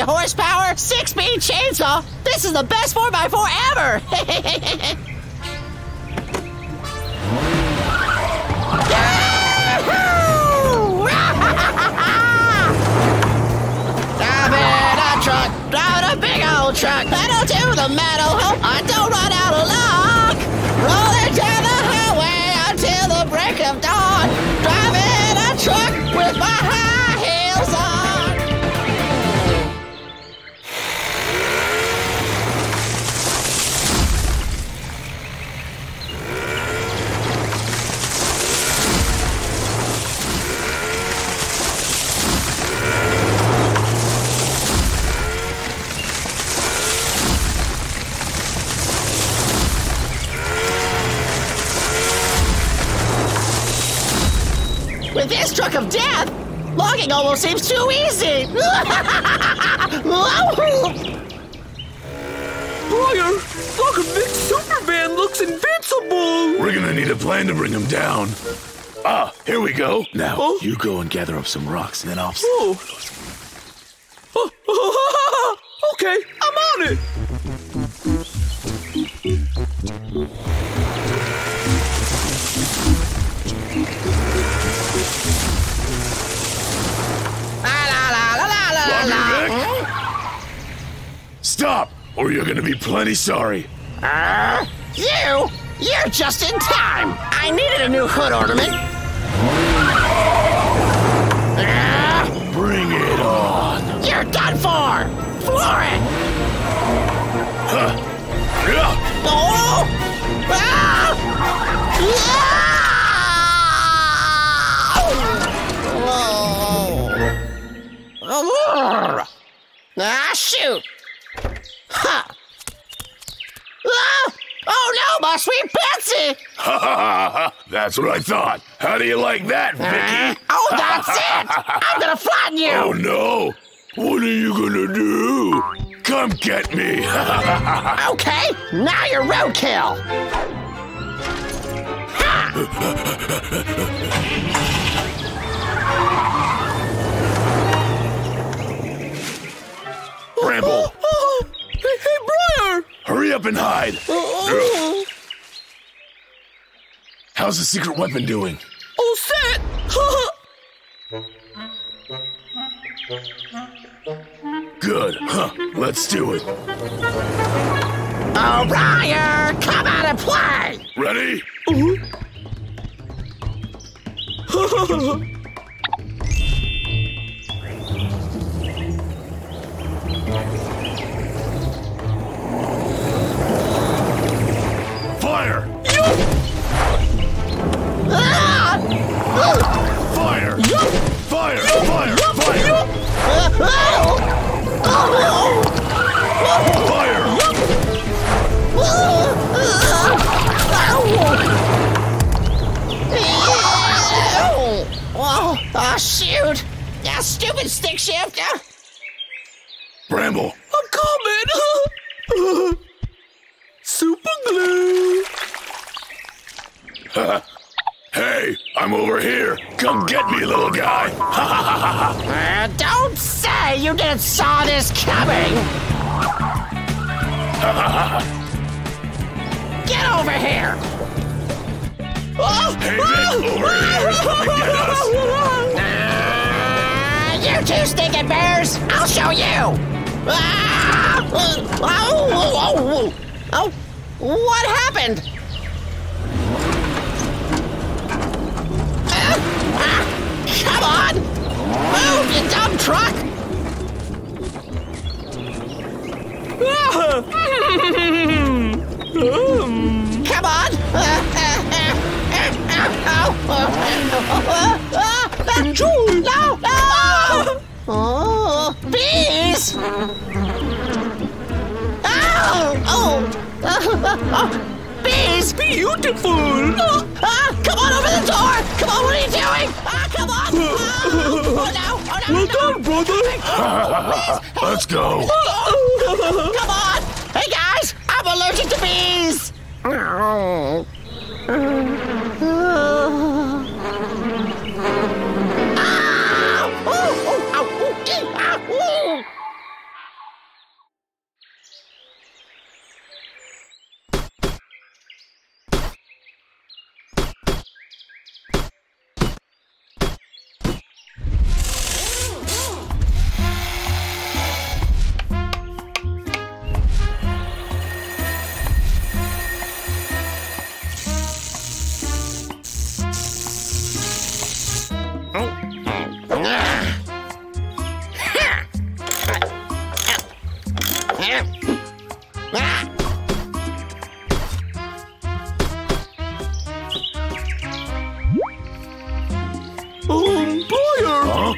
Horsepower, 6-speed chainsaw. This is the best 4x4 ever. Driving a truck, driving a big old truck. Pedal to the metal, hope I don't run out of luck. Rolling down the highway until the break of dawn. Driving a truck with my high heels on. With this truck of death, logging almost seems too easy! Briar, Logger Vic's supervan looks invincible! We're gonna need a plan to bring him down. Ah, here we go. Now, you go and gather up some rocks, and then I'll... Oh. Okay, I'm on it! Stop, or you're gonna be plenty sorry. You're just in time. I needed a new hood ornament. Bring it on. You're done for. Floor it. Shoot! Ha! Oh no, my sweet Betsy! Ha ha ha! That's what I thought. How do you like that, Vicky? Oh, that's it! I'm gonna flatten you! Oh no! What are you gonna do? Come get me! Okay, now you're roadkill! Ha! Bramble! Hey, Briar! Hurry up and hide! How's the secret weapon doing? All set! Good, Let's do it. Oh, Briar! Come out and play! Ready? Fire! Fire! Fire! Fire! Fire! Oh, shoot! That stupid stick shifter! Bramble! I'm coming! Super glue! Hey, I'm over here! Come get me, little guy! Don't say you didn't saw this coming! Get over here! Hey, Vic, over here! Come and get us! You two stinking bears! I'll show you! What happened? Come on! Move, you dumb truck! Come on! Enjoy! No! No! Oh, bees! Bees! Beautiful! Come on over the door! Come on, what are you doing? Come on! Well done, brother! Let's go! Come on! Hey, guys! I'm allergic to bees!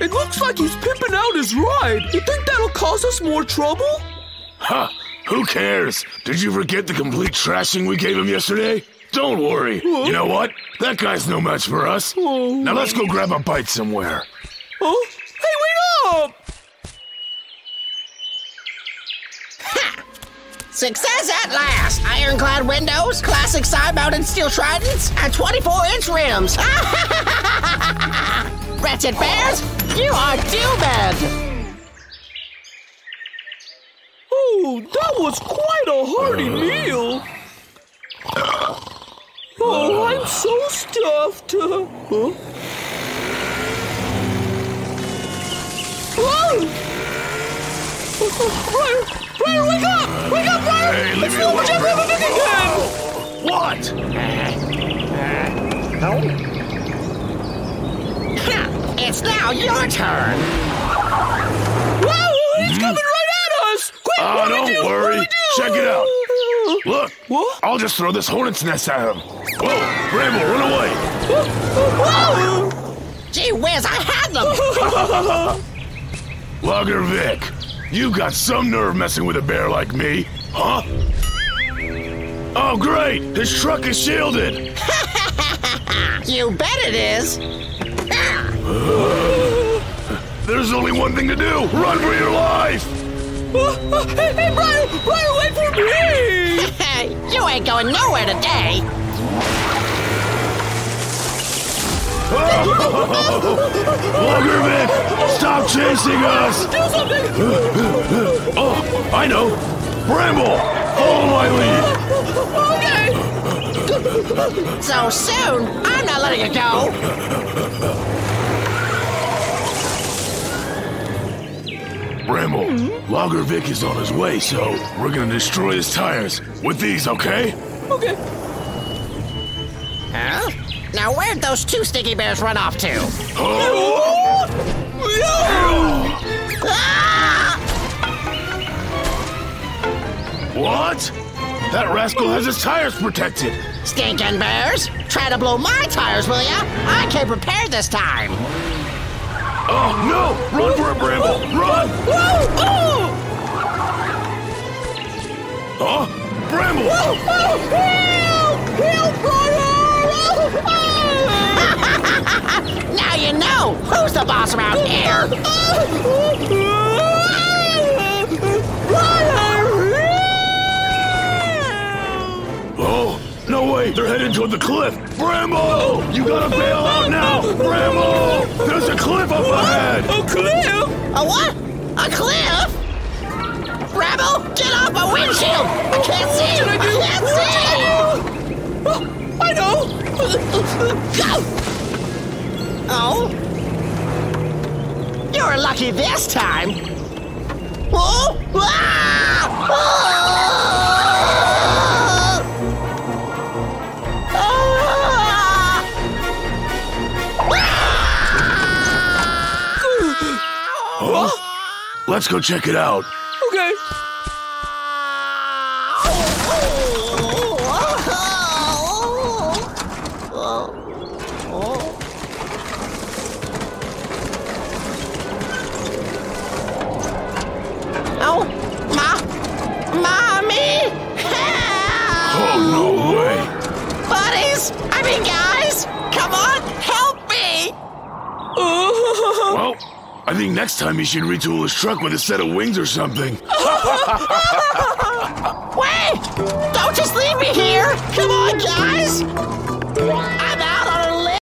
It looks like he's pimping out his ride. You think that'll cause us more trouble? Huh, who cares? Did you forget the complete trashing we gave him yesterday? Don't worry. Huh? You know what? That guy's no match for us. Oh. Now let's go grab a bite somewhere. Oh, hey, wait up! Ha! Success at last! Ironclad windows, classic side-mounted steel tridents, and 24-inch rims. Ratchet Bears, you are doomed! Oh, that was quite a hearty meal. Oh, I'm so stuffed. Huh? Briar! Briar, wake up! Wake up, Briar! Hey, it's Logger Vic again! What? Help? It's now your turn! Whoa! He's coming right at us! Quick! Oh, don't worry! Check it out! Look! What? I'll just throw this hornet's nest at him! Whoa! Bramble, run away! Whoa! Gee whiz, I had them! Logger Vic, you got some nerve messing with a bear like me, huh? Oh, great! His truck is shielded! You bet it is! There's only one thing to do! Run for your life! Hey, Briar! Briar, wait for me! You ain't going nowhere today! Logger Vic! Stop chasing us! Do something! Oh, I know! Bramble! Follow my lead! Okay! So soon! I'm not letting it go! Bramble, Logger Vic is on his way, so we're gonna destroy his tires with these, okay? Okay. Huh? Now where'd those two sticky bears run off to? Oh! No! Ah! What? That rascal has his tires protected. Stinking bears! Try to blow my tires, will ya? I came prepared this time. Oh, no! Run for it, Bramble! Run! Huh? Bramble! Help! Help, Briar! Now you know! Who's the boss around here? Oh, no way! They're headed toward the cliff! Bramble! You gotta bail out now! Bramble! There's a cliff up ahead! A cliff? A what? A cliff? Bramble, get off my windshield! I can't see! What should I do? I can't see! I know! Go! Oh? You're lucky this time! Oh! Ah! Oh! Let's go check it out. Okay. Oh, mommy! Help! Oh, no way! Buddies, guys, come on, help me! Well. I think next time he should retool his truck with a set of wings or something. Wait! Don't just leave me here! Come on, guys! I'm out on a limb!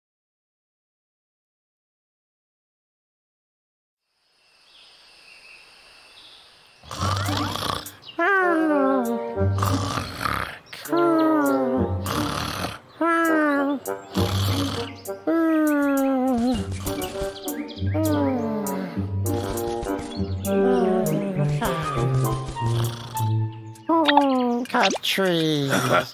Trees. Huh?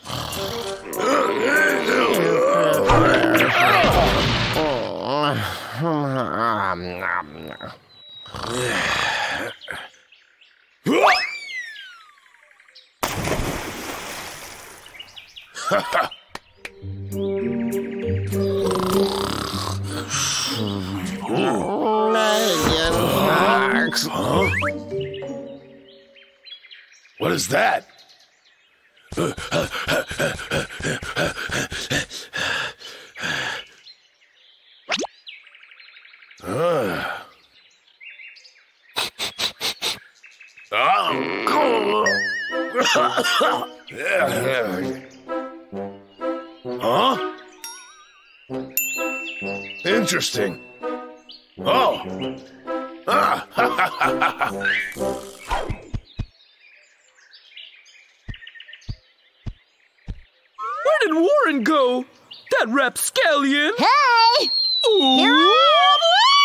What is that? Huh? Interesting. Oh. Warren go, that rapscallion. Hey! Ooh. Here I am!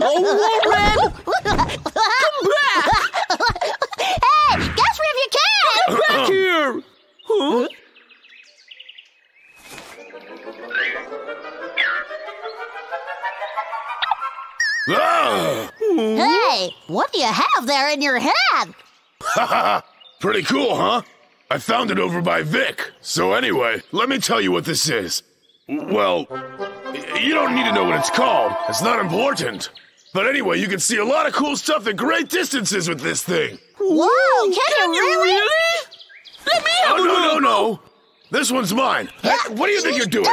Oh, Warren! Come back! Hey, that's where you can! Come back here! Huh? Ah. Hey, what do you have there in your hand? Haha, pretty cool, huh? I found it over by Vic. So anyway, let me tell you what this is. Well, you don't need to know what it's called. It's not important. But anyway, you can see a lot of cool stuff at great distances with this thing. Whoa, can you really? Let me have a look. No. This one's mine. Hey, what do you think you're doing?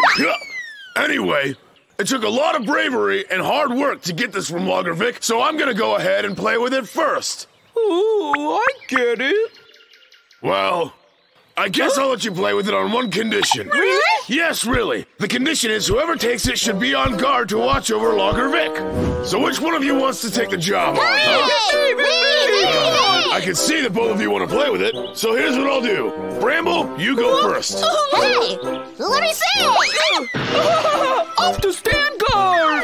Anyway, it took a lot of bravery and hard work to get this from Logger Vic, so I'm going to go ahead and play with it first. Ooh, I get it. Well, I guess I'll let you play with it on one condition. Really? Yes, really. The condition is whoever takes it should be on guard to watch over Logger Vic. So which one of you wants to take the job on? Hey, I can see that both of you want to play with it, so here's what I'll do. Bramble, you go first. Hey, let me see. Off to stand guard.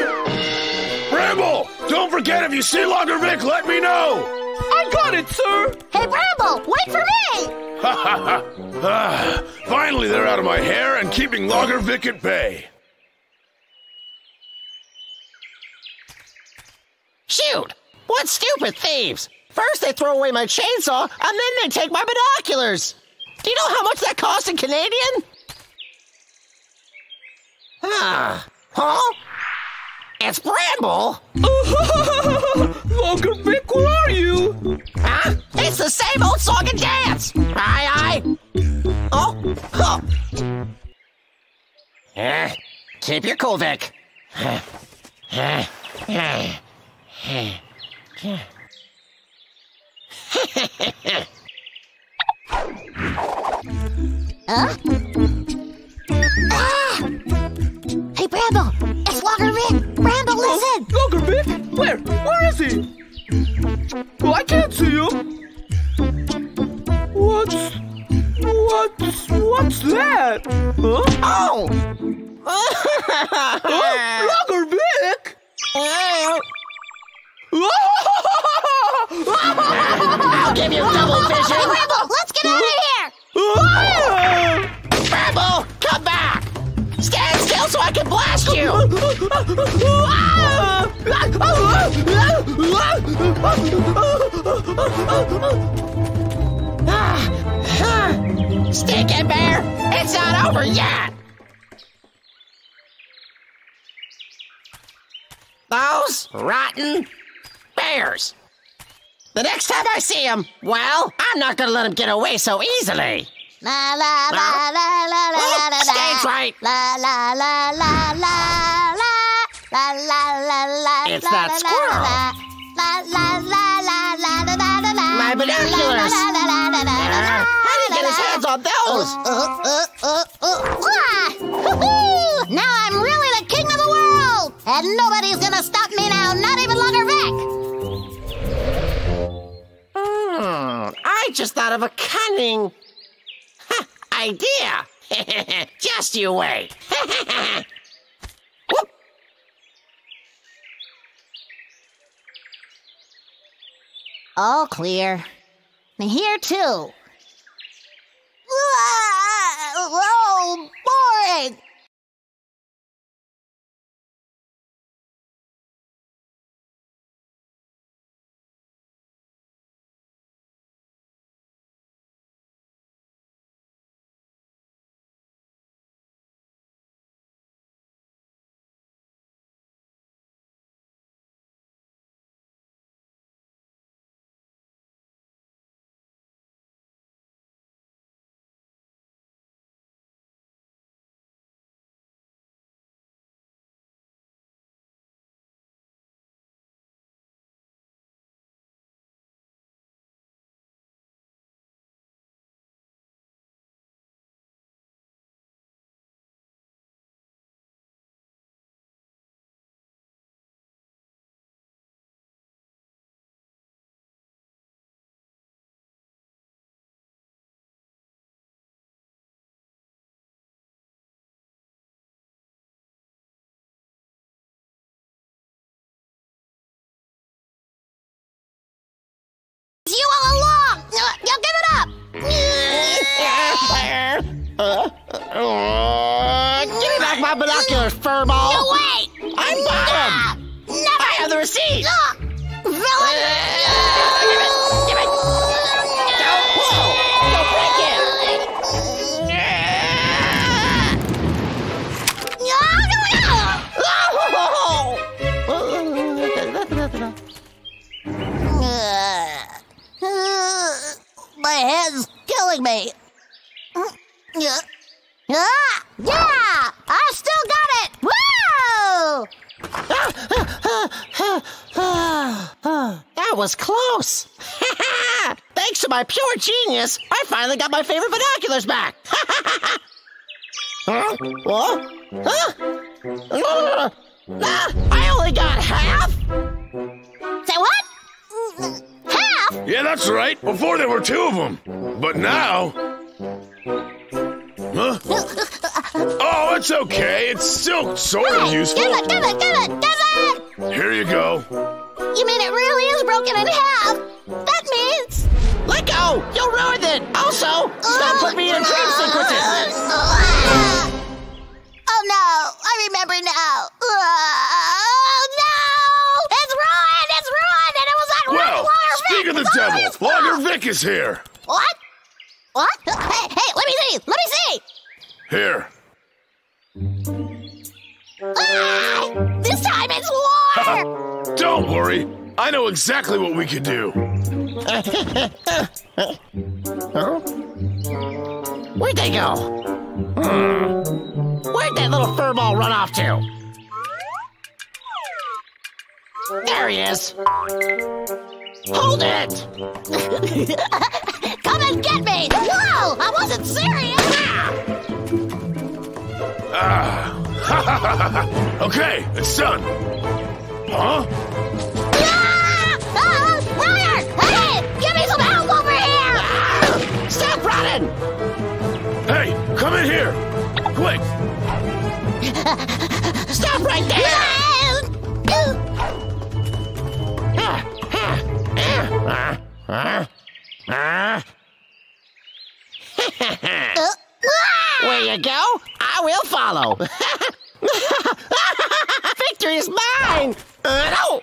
Bramble, don't forget if you see Logger Vic, let me know. I got it, sir! Hey, Bramble, wait for me! Ha ha ha! Finally, they're out of my hair and keeping Logger Vic at bay. Shoot! What stupid thieves! First they throw away my chainsaw, and then they take my binoculars! Do you know how much that costs in Canadian? Ah, huh? It's Bramble! Logger Vic, where are you? Huh? It's the same old song and dance! Aye! Oh! Oh! Keep your cool, Vic. Huh? Ah! Hey, Bramble! It's Logger Vic! Bramble, listen! Logger Vic? Where? Where is he? Well, I can't see him. What's that? Huh? Oh! Logger Vic! I'll give you double vision! Hey, Bramble, let's get out of here! Bramble, come back! Stand still so I can blast you! Stinky bear, it's not over yet! Those rotten bears. The next time I see them, well, I'm not gonna let them get away so easily. La la la la la la la la la la la la la la la la la it's that squirrel. My binoculars. How did he get his hands on those? Now I'm really the king of the world. And nobody's going to stop me now, not even Logger Vic. I just thought of a cunning idea. Just you wait. Whoop. All clear. And here too. Oh, boring. Give me back my binoculars, furball! No, wait! I bought them! Never! I have the receipt! Villain! Give it! Don't pull! Don't break it! My head's killing me! Yeah! I still got it! Whoa! That was close! Thanks to my pure genius, I finally got my favorite binoculars back! Huh? What? Huh? I only got half? Say what? Half? Yeah, that's right. Before there were two of them. But now... Huh? Oh, it's okay. It's still sort of useful. Give it! Here you go. You mean it really is broken in half? That means... Let go! You'll ruin it! Also, stop putting me in dream sequences! Oh, no. I remember now. No! It's ruined! And it was on Logger Vic! Speak of the devil! Logger Vic is here! What? What? Hey, let me see! Here. Ah! This time it's water! Don't worry. I know exactly what we could do. Huh? Where'd they go? Where'd that little furball run off to? There he is. Hold it! Come and get me! Whoa! I wasn't serious! Okay, it's done. Huh? Briar! Hey! Give me some help over here! Stop running! Hey, come in here! Quick! Stop right there! Where you go, I will follow. Victory is mine. No.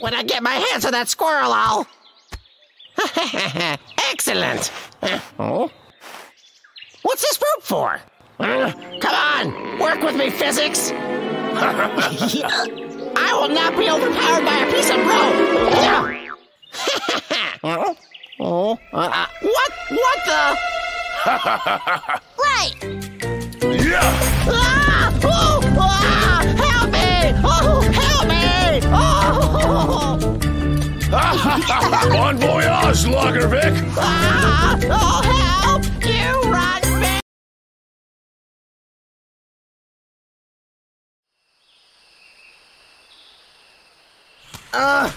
When I get my hands on that squirrel, I'll... Excellent. What's this rope for? Come on, work with me, physics. I will not be overpowered by a piece of rope. What the? Right. Yeah. Ah! Oh, oh. Bon voyage, Logger Vic! Oh, help! You run, Vic! Oh,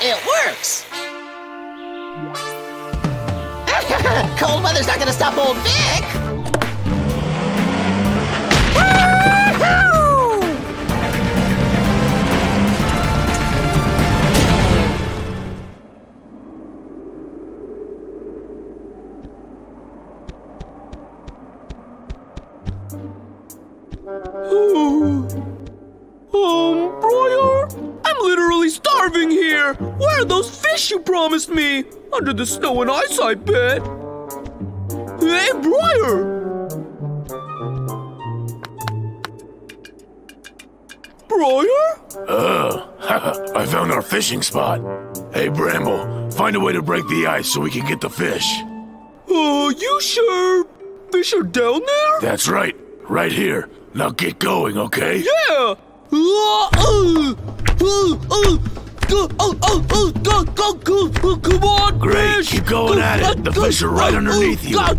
it works! Cold weather's not gonna stop old Vic! Briar? I'm literally starving here. Where are those fish you promised me? Under the snow and ice, I bet. Hey, Briar! Briar? I found our fishing spot. Hey, Bramble, find a way to break the ice so we can get the fish. Oh, you sure? Fish are down there? That's right. Right here. Now get going, okay? Yeah! Come on, great, fish. Keep going at it. The fish are right underneath you. Oh?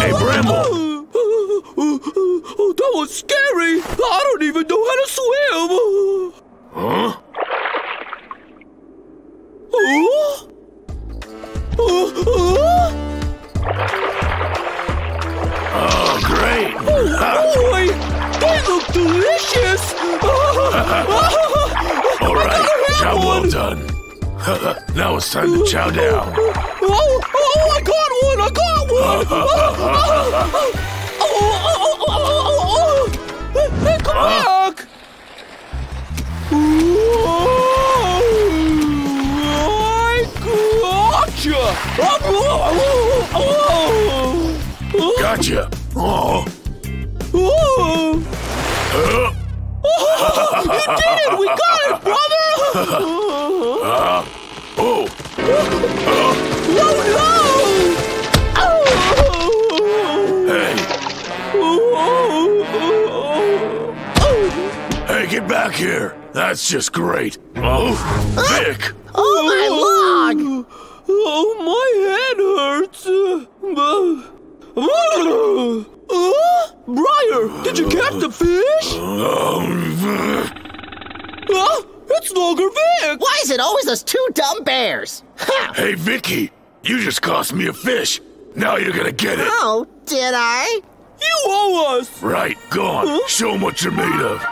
Hey, Bramble! Oh, that was scary! I don't even know how to swim! Huh? Oh? Oh, great! Oh, boy! They look delicious! All right, job well done. Now it's time to chow down. Oh, I got one! I got one! Hey, come back! I gotcha! Gotcha! You did it! We got it, brother! Hey, get back here! That's just great. Oh, Vic! Oh, my log! Oh, my head hurts. Briar, did you catch the fish? It's Logger Vic! Why is it always those two dumb bears? Hey, Vicky, you just cost me a fish. Now you're gonna get it. Oh, did I? You owe us! Right, go on. Show them what you're made of.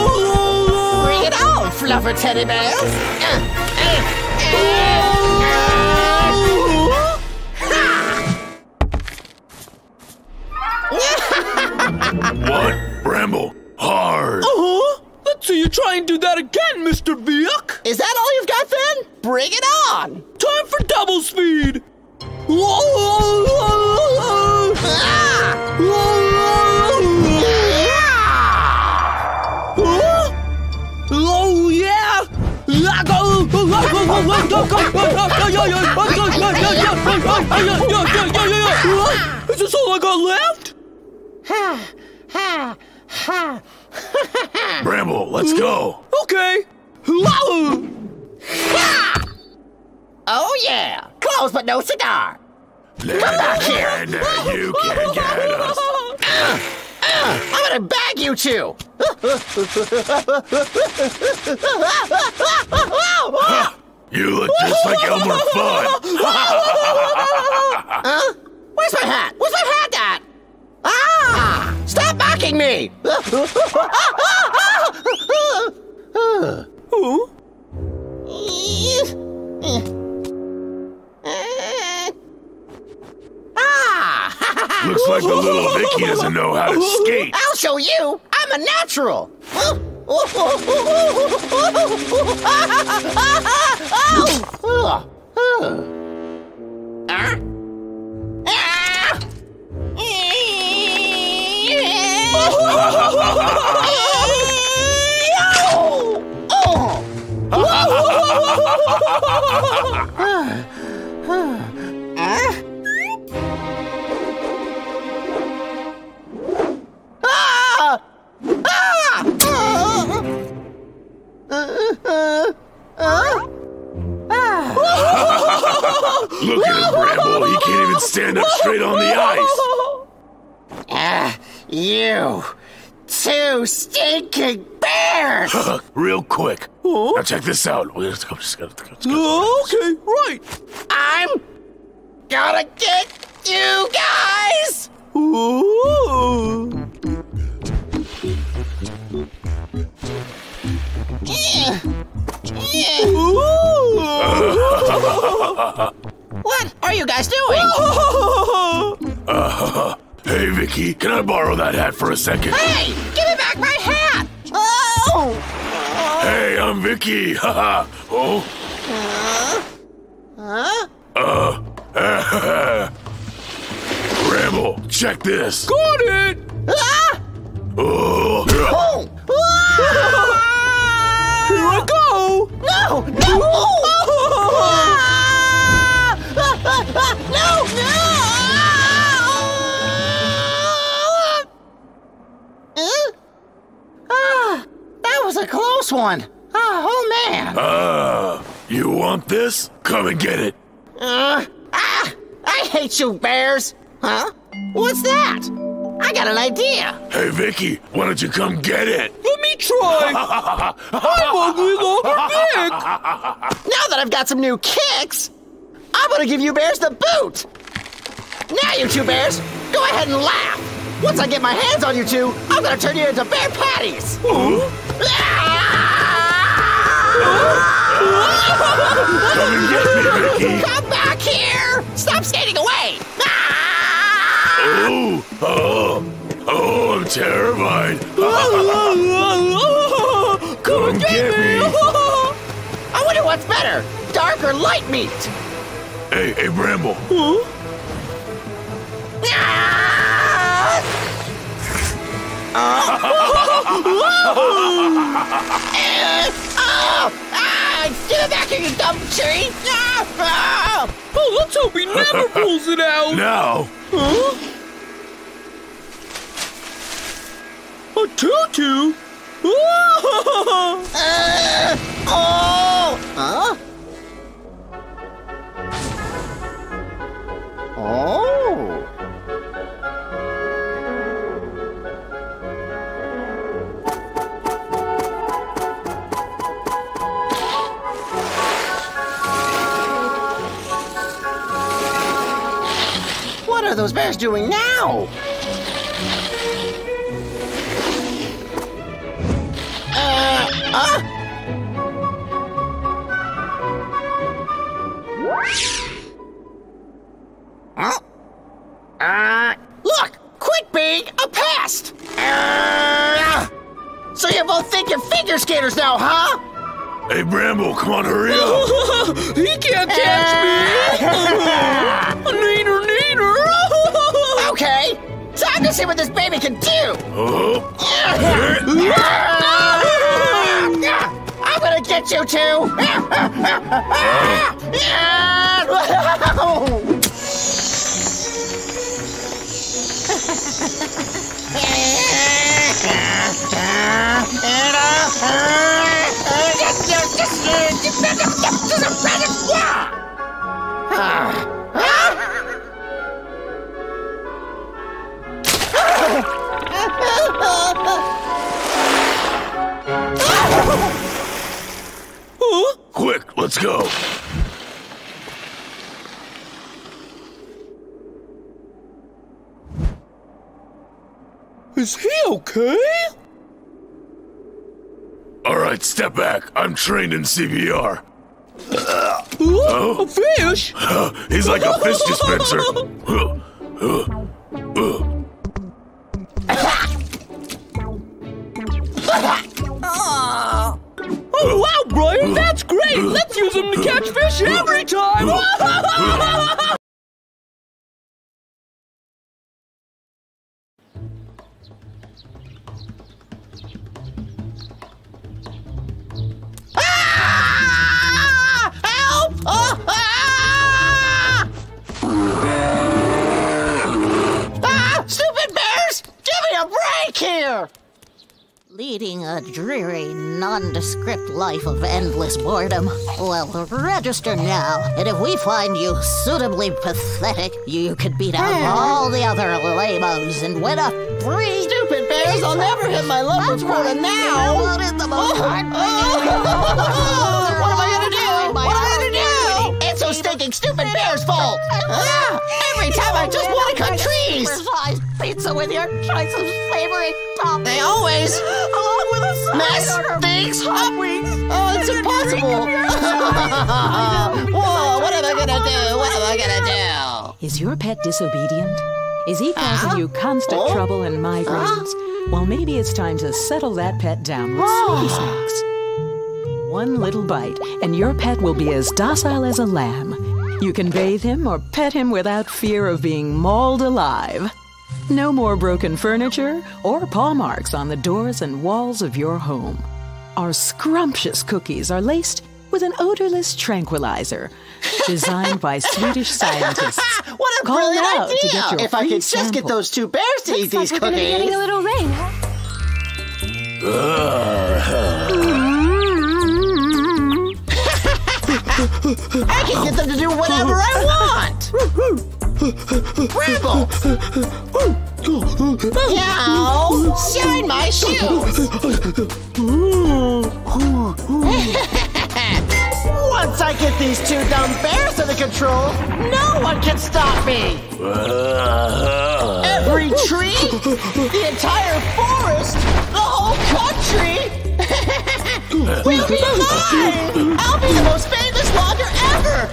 Bring it on, fluffer teddy bears! What? Bramble, hard. Let's see you try and do that again, Mr. Vic. Is that all you've got, then? Bring it on. Time for double speed. Oh, yeah. Is this all I got left? Bramble, let's go. Okay. Oh, yeah. Close but no cigar. Come back here. You can't get us. I'm gonna bag you two. You look just like Elmer Fudd. Huh? Where's my hat? Where's my hat at? Ah! Stop mocking me! Looks like the little Vicky doesn't know how to skate. I'll show you! I'm a natural. Look at him, Bramble. He can't even stand up straight on the ice. You two stinking bears! Real quick. Oh. Now check this out. Okay, right. I'm gonna get you guys. Ooh. What are you guys doing? Hey, Vicky, can I borrow that hat for a second? Hey, give me back my hat! Oh. Hey, I'm Vicky. Haha. Oh. Huh? Bramble, check this. Got it. Ah! Oh. Ah! Here I go! No! No! No! That was a close one. Oh, man. You want this? Come and get it. I hate you, bears. Huh? What's that? I got an idea. Hey, Vicky, why don't you come get it? Let me try. I'm ugly Logger Vic. Now that I've got some new kicks, I'm gonna give you bears the boot. Now, you two bears, go ahead and laugh. Once I get my hands on you two, I'm gonna turn you into bear patties. Come and get me, Vicky. Come back here. Stop skating away. Oh, I'm terrified. Come get me. I wonder what's better, dark or light meat? Hey, Bramble. Huh? Get it back here, you dumb tree! Oh, let's hope he never pulls it out! No! Huh? A tutu? Oh! Huh? Oh! What are those bears doing now? Look! Quit being a pest! So you both think you're figure skaters now, huh? Hey, Bramble, come on, hurry up! He can't catch me! Okay, time to see what this baby can do. I'm gonna get you two. Huh? Quick, let's go. Is he okay? All right, step back. I'm trained in CPR. A fish? He's like a fish dispenser. Briar, that's great! Let's use them to catch fish every time! Here. Leading a dreary, nondescript life of endless boredom. Well, register now, and if we find you suitably pathetic, you could beat out all the other lamos and win a free... Stupid bears, I'll never hit my love quota now! What am I gonna do? What am I gonna do? It's so stinking stupid bear's fault! Every time I just want to cut trees! Pizza with your choice of savory toppings. They always along with a side mess order things hot wings. Oh, it's impossible. Whoa, what am I gonna do? What am I gonna do? Is your pet disobedient? Is he causing you constant trouble and migraines? Well, maybe it's time to settle that pet down with some snacks. One little bite, and your pet will be as docile as a lamb. You can bathe him or pet him without fear of being mauled alive. No more broken furniture or paw marks on the doors and walls of your home. Our scrumptious cookies are laced with an odorless tranquilizer designed by Swedish scientists. What a brilliant idea! To get your if I could just get those two bears to eat these cookies. Getting a little rain. I can get them to do whatever I want! Bramble! Now, shine my shoes! Once I get these two dumb bears under control, no one can stop me! Every tree, the entire forest, the whole country! We'll be alive! I'll be the most famous logger ever!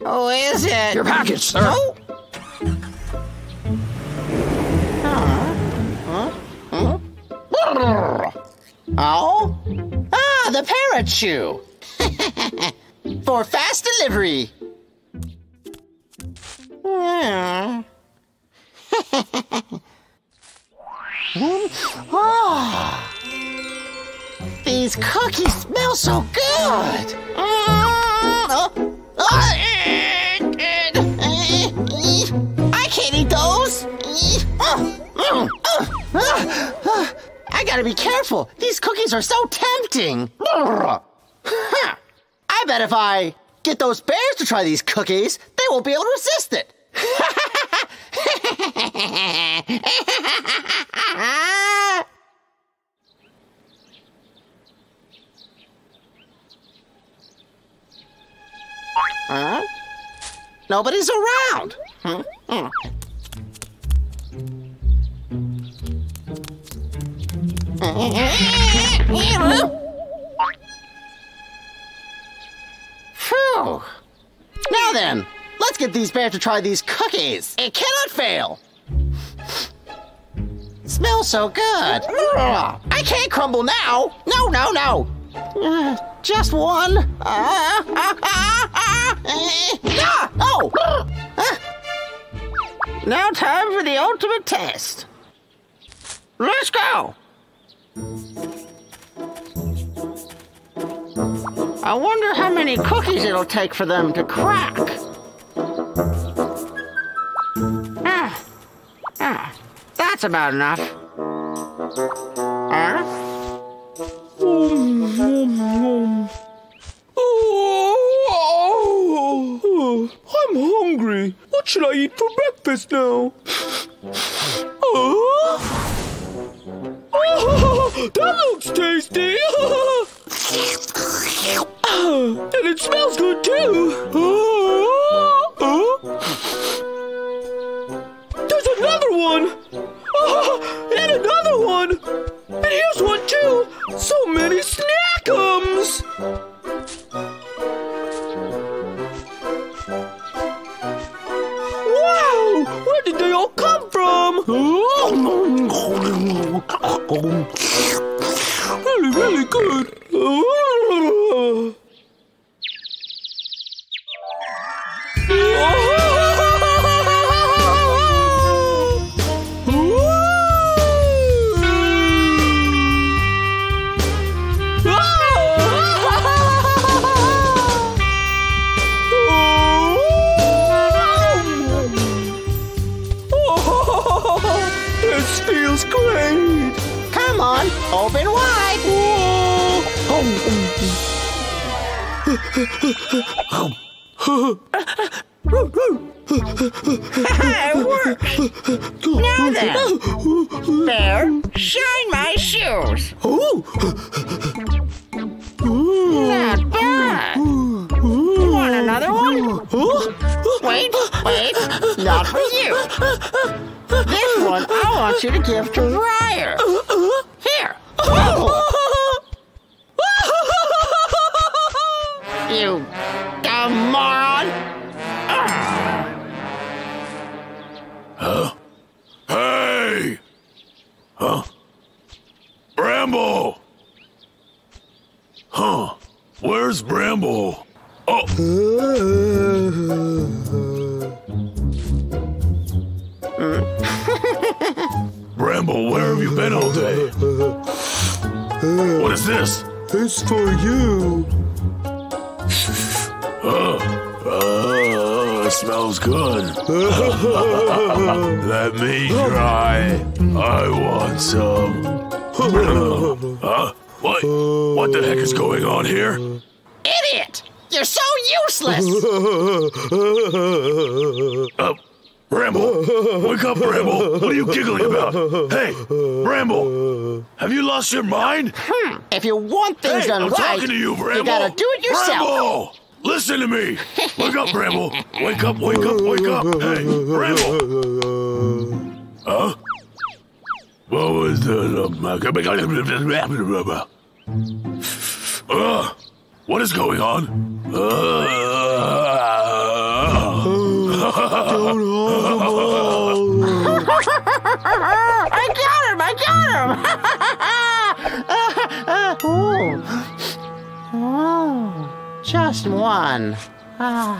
Who is it? Your package, sir. No. The parrot shoe. For fast delivery. These cookies smell so good. I can't eat those. I gotta be careful. These cookies are so tempting. I bet if I get those bears to try these cookies, they won't be able to resist it. Huh? Nobody's around. Phew. Now then, let's get these bears to try these cookies. It cannot fail. Smells so good. I can't crumble now. No. Just one. Now time for the ultimate test. Let's go. I wonder how many cookies it'll take for them to crack. That's about enough. I'm hungry. What should I eat for breakfast now? That looks tasty! And it smells good too! There's another one! And another one! And here's one too! So many snackums! Wow! Where did they all come from? Really, really good! Oh. Oh. Feels great! Come on, open wide! It worked! Now then, Bear, shine my shoes! Oh. Not bad! You want another one? Wait, wait, not for you! This one I want you to give to Briar. Here. Oh. You dumb moron. Huh? Hey! Huh? Bramble! Huh? Where's Bramble? Oh. Bramble, where have you been all day? What is this? It's for you. It smells good. Let me try. I want some. Huh? What? What the heck is going on here? Idiot! You're so useless! Bramble! Wake up, Bramble! What are you giggling about? Hey, Bramble! Have you lost your mind? If you want things done right, I'm talking to you, Bramble! You gotta do it yourself! Bramble! Listen to me! Wake up, Bramble! Wake up, wake up, wake up! Hey, Bramble! Huh? What was the... what is going on? I got him! Oh, just one. No.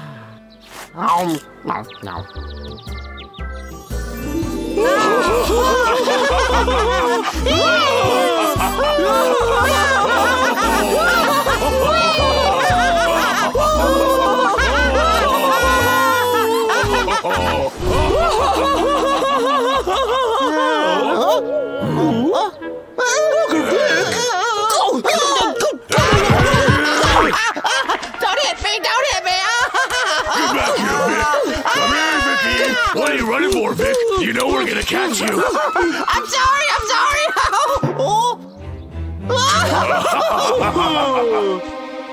Don't hit me! Don't hit me! Get back here, Vic! Come here, Vicky! What are you running for, Vic? You know we're gonna catch you! I'm sorry! I'm sorry!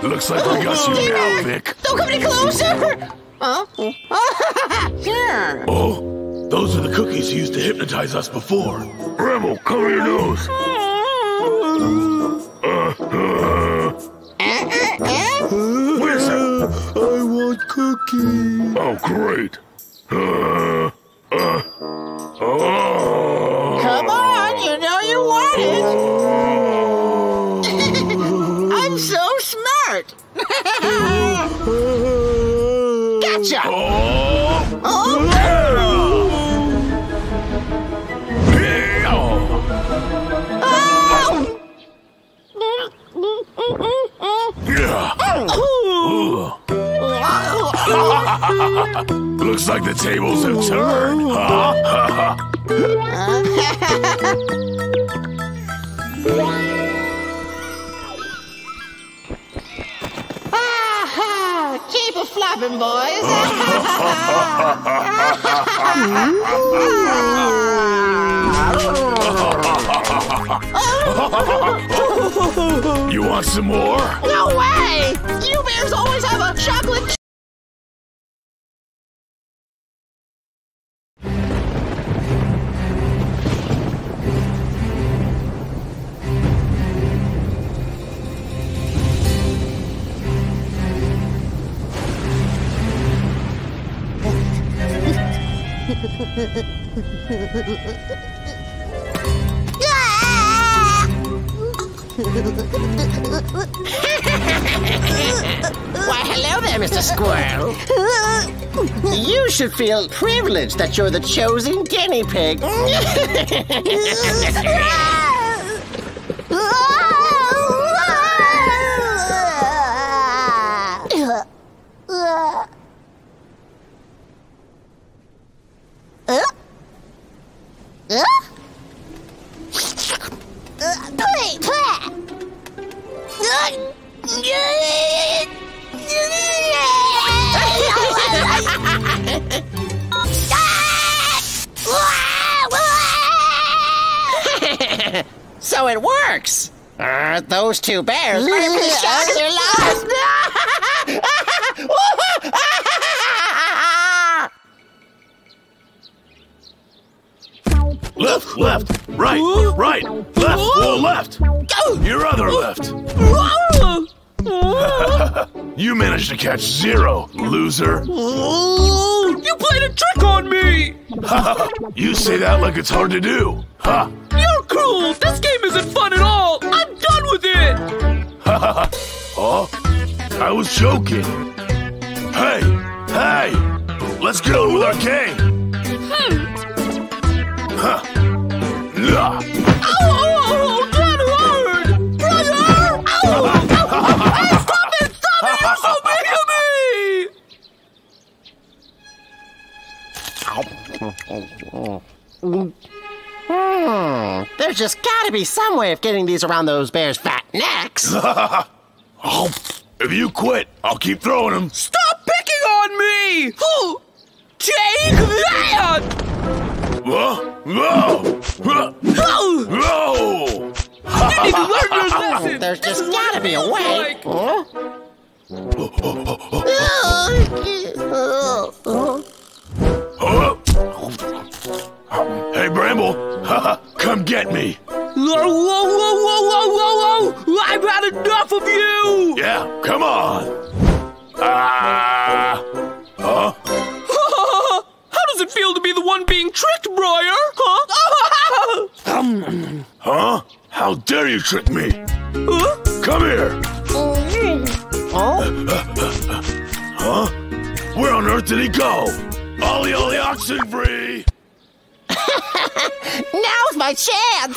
Looks like we got you now, Vic. Don't come any closer! Here! Oh, those are the cookies you used to hypnotize us before. Bramble, cover your nose! Where's that? I want cookies. Oh, great. Come on, you know you want it. I'm so smart. Gotcha. Looks like the tables have turned, huh? Keep a flopping, boys. You want some more? No way! You bears always have a chocolate chip. Why, hello there, Mr. Squirrel. You should feel privileged that you're the chosen guinea pig. So it works. Those two bears might be shocked they're lost. Left, left, right, right, left, or left. Your other left. You managed to catch zero, loser. Oh, you played a trick on me. You say that like it's hard to do. Huh? You're cruel. This game isn't fun at all. I'm done with it. Oh, I was joking. Hey, hey, let's get on with our game. Huh. Nah. Oh, that hurt! Briar! Oh! Hey, stop it! Stop it! You're so big to me! There's just gotta be some way of getting these around those bears' fat necks. If you quit, I'll keep throwing them. Stop picking on me! Take that! Whoa! Whoa! Whoa! You need to learn your lesson! There's just gotta be a way! Hey, Bramble! Come get me! Whoa, whoa, whoa, whoa, whoa, whoa! I've had enough of you! Yeah, come on! How does it feel to be the one being tricked, Briar? Huh? Huh? How dare you trick me? Huh? Come here! Huh? Where on earth did he go? Ollie, ollie, oxen free! Now's my chance!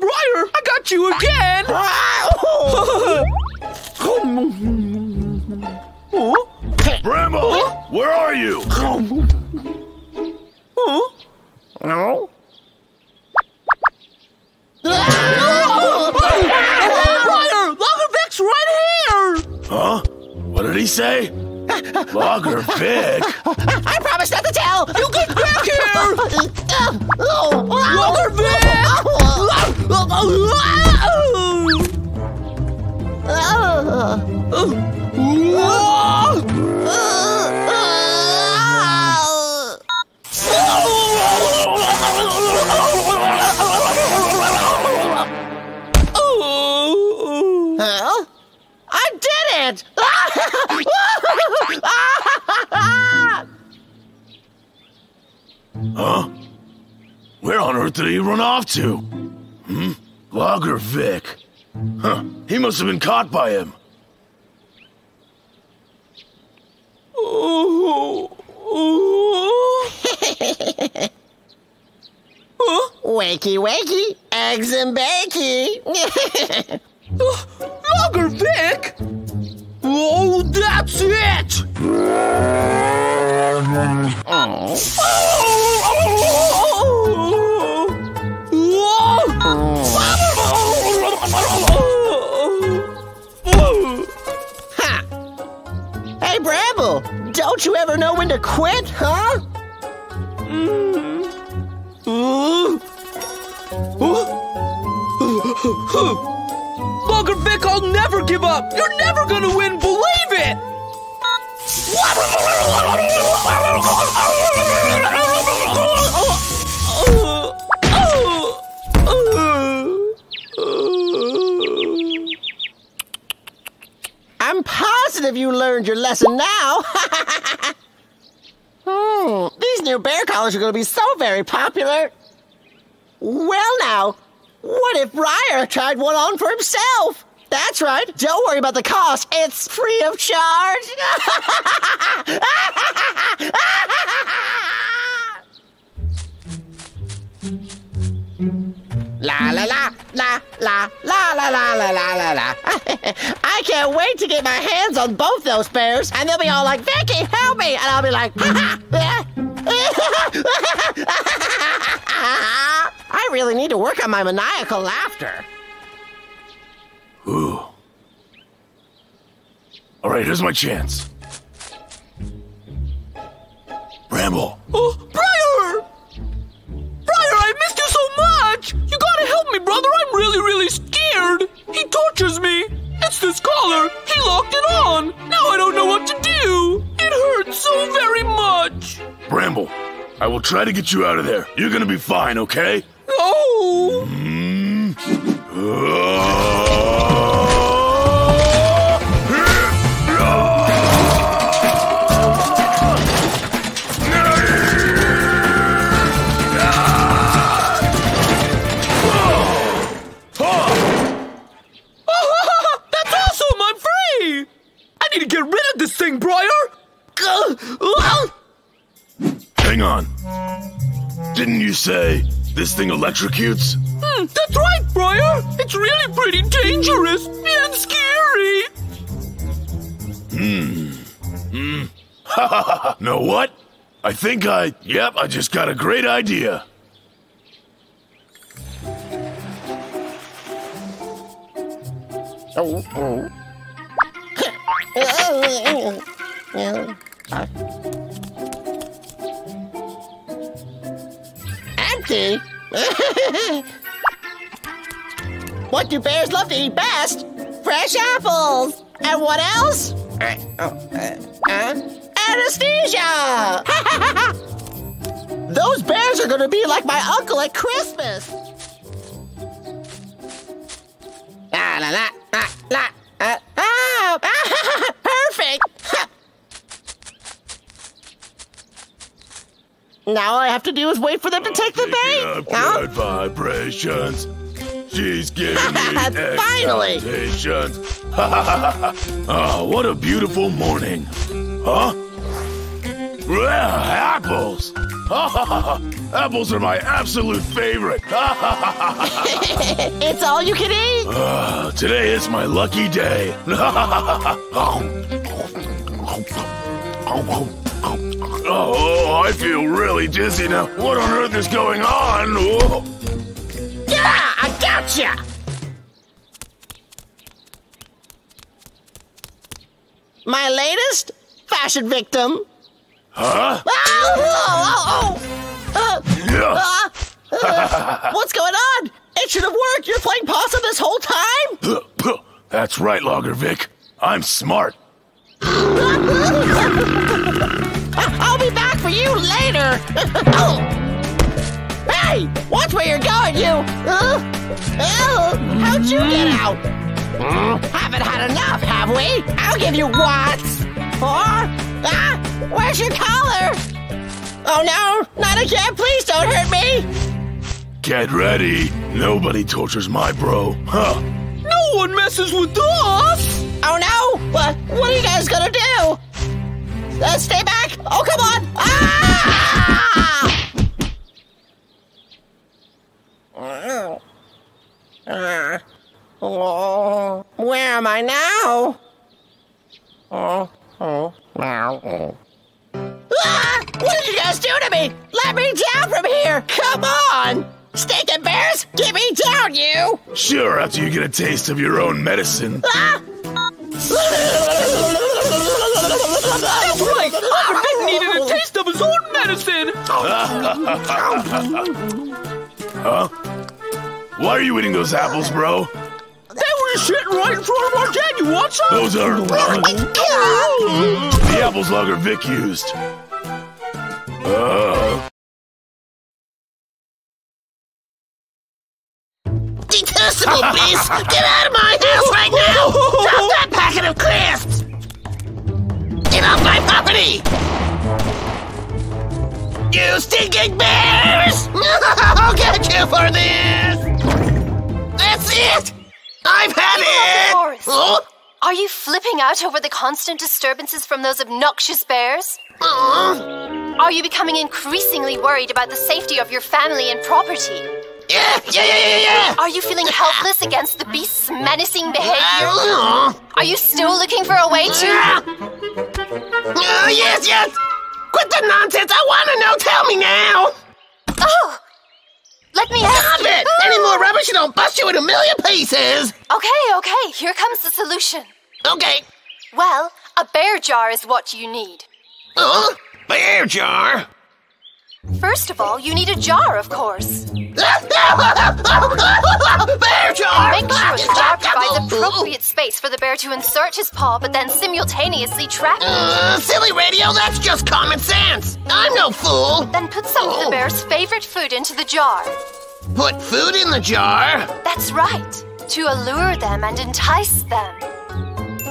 Briar, I got you again! Bramble, where are you? Huh? No. Briar! Logger Vic's right here! Huh? What did he say? Logger Vic? I promise not to tell! You get back here! Logger Vic! Huh? I did it! Huh? Where on earth did he run off to? Hmm? Logger Vic. Huh? He must have been caught by him. Oh. Huh? Wakey, wakey, eggs and bakey. Logger Vic? Oh, that's it! Ha! Hey, Bramble, don't you ever know when to quit, huh? Logger Vic, I'll never give up. You're never gonna win, believe it! I'm positive you learned your lesson now. These new bear collars are gonna be so very popular. Well now, what if Briar tried one on for himself? That's right, don't worry about the cost, it's free of charge. La la la, la la la la la la la la. I can't wait to get my hands on both those bears, and they'll be all like, Vicky, help me! And I'll be like, ha ha! I really need to work on my maniacal laughter. Ooh. All right, here's my chance. Bramble. Oh, Briar! Briar, I missed you so much! You gotta help me, brother. I'm really, really scared. He tortures me. It's this collar. He locked it on. Now I don't know what to do. It hurts so very much. Bramble, I will try to get you out of there. You're gonna be fine, okay? Oh. Hang on. Didn't you say this thing electrocutes? That's right, Briar. It's really pretty dangerous and scary. Ha ha ha. Know what? I think I just got a great idea. Empty? What do bears love to eat best? Fresh apples. And what else? Anesthesia! Those bears are gonna be like my uncle at Christmas. La la la la la. Perfect! Now all I have to do is wait for them to take the bait. Good vibrations. She's giving me excitations. Oh, what a beautiful morning. Huh? Apples. Apples are my absolute favorite. It's all you can eat. Today is my lucky day. Oh, I feel really dizzy now. What on earth is going on? Whoa. Yeah, I gotcha. My latest fashion victim. Huh? What's going on? It should have worked. You're playing possum this whole time? That's right, Logger Vic. I'm smart. I'll be back for you later. Hey, watch where you're going, you. How'd you get out? Haven't had enough, have we? I'll give you watts. Where's your collar? Oh no, not again, please don't hurt me. Get ready. Nobody tortures my bro. Huh? No one messes with us. Oh no, what are you guys gonna do? Stay back. Oh, come on. Oh, where am I now? What did you guys do to me? Let me down from here. Come on. Stinking bears, get me down, you. Sure, after you get a taste of your own medicine. That's right! Logger Vic needed a taste of his own medicine! Huh? Why are you eating those apples, bro? They were sitting right in front of our dad. You want some? Those are the apples Logger Vic used. Detestable beast! Get out of my house right now! Drop that packet of crisps! Get off my property! You stinking bears! I'll get you for this! That's it! I've had it! Huh? Are you flipping out over the constant disturbances from those obnoxious bears? Are you becoming increasingly worried about the safety of your family and property? Yeah! Are you feeling helpless against the beast's menacing behavior? Are you still looking for a way to... Yes! Quit the nonsense! I want to know! Tell me now! Oh! Let me ask Stop you. It! Any more rubbish and I'll bust you in 1,000,000 pieces! Okay. Here comes the solution. Okay. Well, a bear jar is what you need. Bear jar? First of all, you need a jar, of course. Bear jar! And make sure the jar provides appropriate space for the bear to insert his paw, but then simultaneously trap him. Silly radio, that's just common sense! I'm no fool! Then put some of the bear's favorite food into the jar. Put food in the jar? That's right, to allure them and entice them.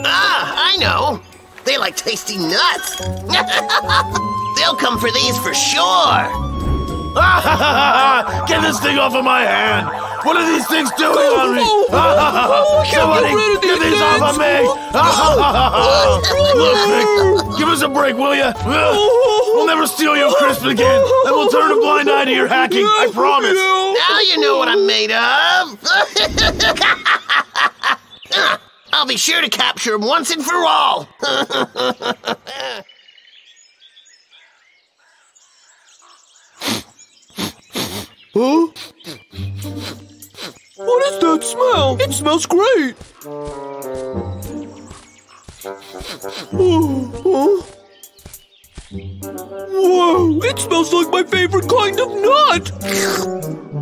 I know. They like tasty nuts. They'll come for these for sure. Get this thing off of my hand. What are these things doing on me? Somebody get these off of me. Look, Vic, give us a break, will ya? We'll never steal your crisp again, and we'll turn a blind eye to your hacking, I promise. Now you know what I'm made of. I'll be sure to capture him once and for all. Huh? What is that smell? It smells great. Whoa, it smells like my favorite kind of nut.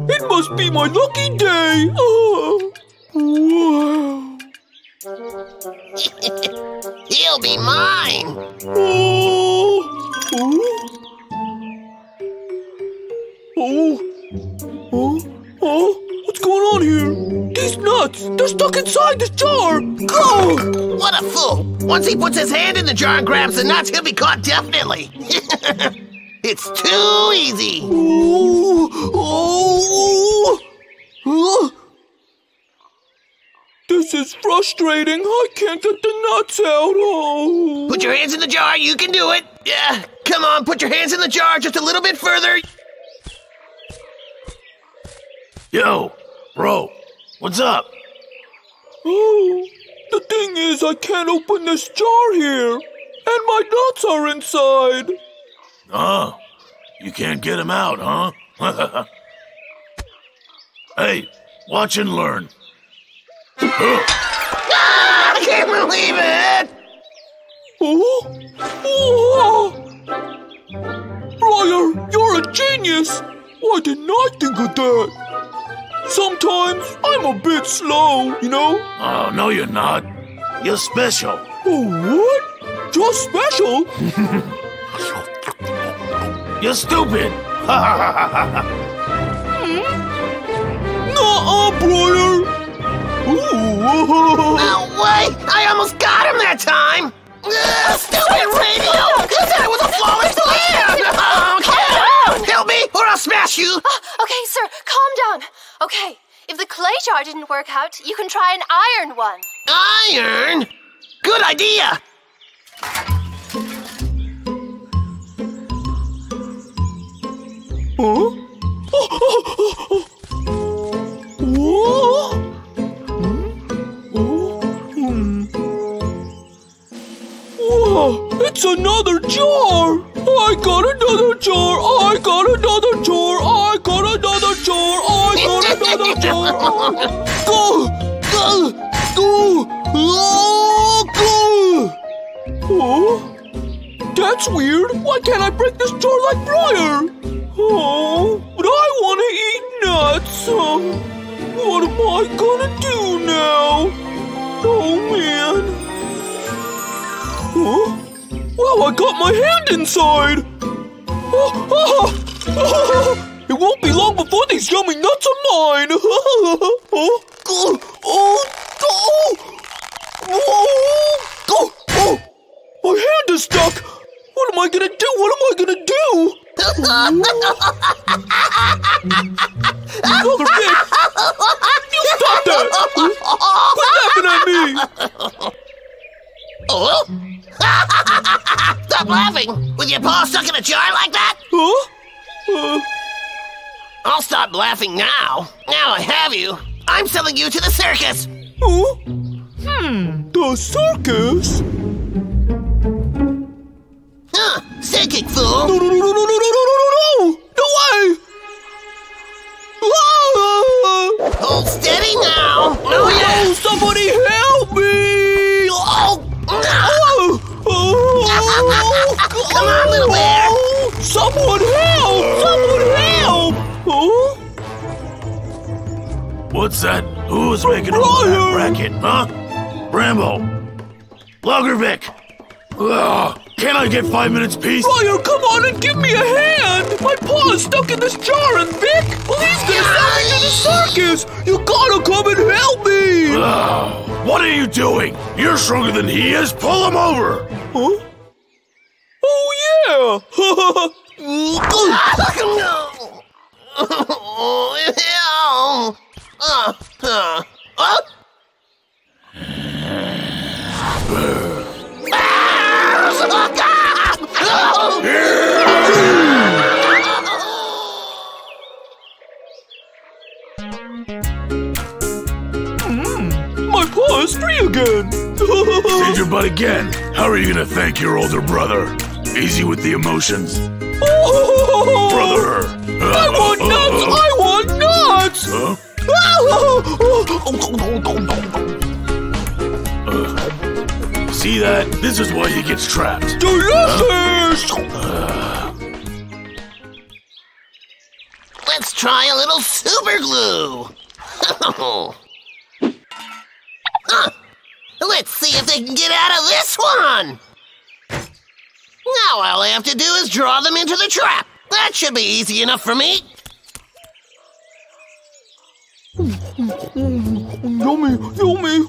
It must be my lucky day. Wow. He'll be mine! What's going on here? These nuts, they're stuck inside this jar! Oh. What a fool! Once he puts his hand in the jar and grabs the nuts, he'll be caught definitely! It's too easy! This is frustrating. I can't get the nuts out. Put your hands in the jar. You can do it. Yeah. Come on, put your hands in the jar just a little bit further. Yo, bro, what's up? Oh, the thing is I can't open this jar here. And my nuts are inside. Oh, you can't get them out, huh? Hey, watch and learn. I can't believe it! Briar, you're a genius! Why didn't I think of that? Sometimes I'm a bit slow, you know? Oh, no you're not. You're special. Oh, what? You're special? You're stupid! Nuh-uh, Briar! No way! I almost got him that time! Stupid radio! You said it was a flawless plan! Help me, or I'll smash you! Okay, sir, calm down. Okay, if the clay jar didn't work out, you can try an iron one. Iron? Good idea! Huh? Whoa! Whoa, it's another jar! I got another jar! I got another jar! I got another jar! I got another jar! Go! That's weird! Why can't I break this jar like Briar? Oh, but I want to eat nuts! What am I gonna do now? Oh, man. Huh? Well, I got my hand inside. Oh, oh, oh. It won't be long before these yummy nuts are mine. Oh, oh, oh, oh, oh, oh. My hand is stuck. What am I gonna do? What am I gonna do? Logger Vic! Stop that! Quit laughing at me! Oh? Stop laughing! With your paw stuck in a jar like that? Huh? I'll stop laughing now. Now I have you. I'm selling you to the circus. Huh? The circus? Huh, psychic fool! No way! Hold steady now! Oh, somebody help me! Come on, little bear! Someone help! Someone help! Huh? What's that? Who's making all that racket, huh? Bramble! Logger Vic! Can I get 5 minutes, peace? Briar, come on and give me a hand! My paw is stuck in this jar, and Vic, well, he's gonna sell me to the circus! You gotta come and help me! What are you doing? You're stronger than he is, pull him over! Huh? Oh, yeah! My paw is free again! Did your butt again? How are you gonna thank your older brother? Easy with the emotions. Oh, brother! I want nuts! See that? This is why he gets trapped. Delicious! Let's try a little super glue. Let's see if they can get out of this one. Now all I have to do is draw them into the trap. That should be easy enough for me. Yummy, yummy.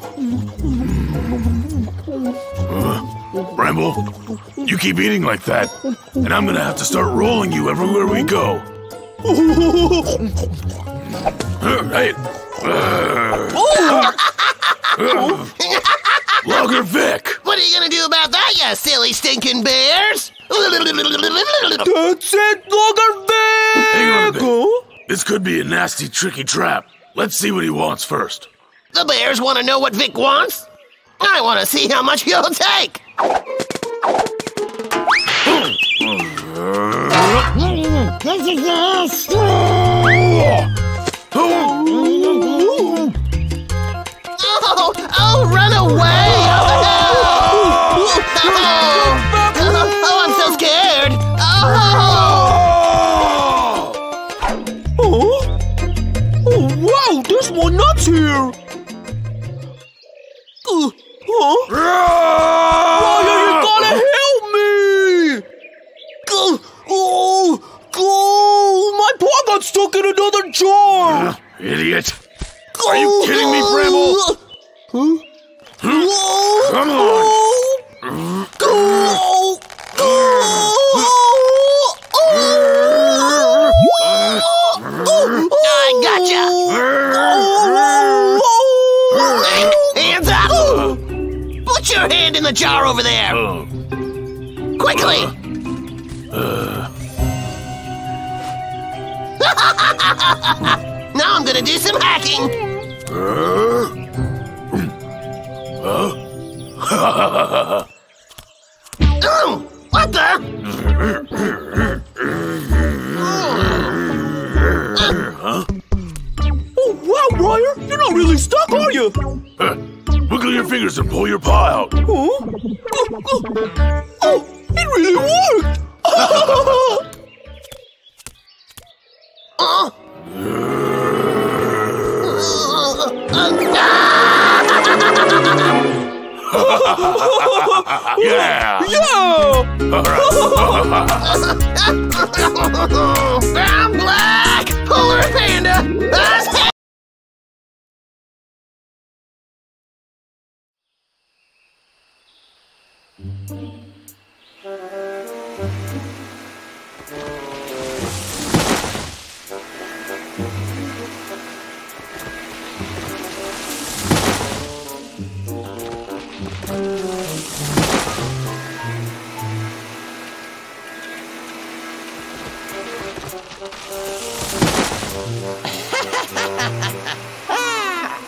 Bramble, you keep eating like that, and I'm gonna have to start rolling you everywhere we go. Hey! Logger Vic! What are you gonna do about that, you silly stinking bears? That's it, Logger Vic! Hang on, Vic. This could be a nasty, tricky trap. Let's see what he wants first. The bears want to know what Vic wants? I want to see how much you'll take! Oh, run away! Oh, I'm so scared! Wow, there's more nuts here! Briar, you gotta help me! My paw got stuck in another jar! Idiot! Are you kidding me, Bramble? Come on! I gotcha! Hands up! Put your hand in the jar over there! Quickly! Now I'm gonna do some hacking! What the? Oh, wow, Briar! You're not really stuck, are you? Wiggle your fingers and pull your paw out. Oh, it really worked! Yeah! Yo! I'm black! Polar Panda!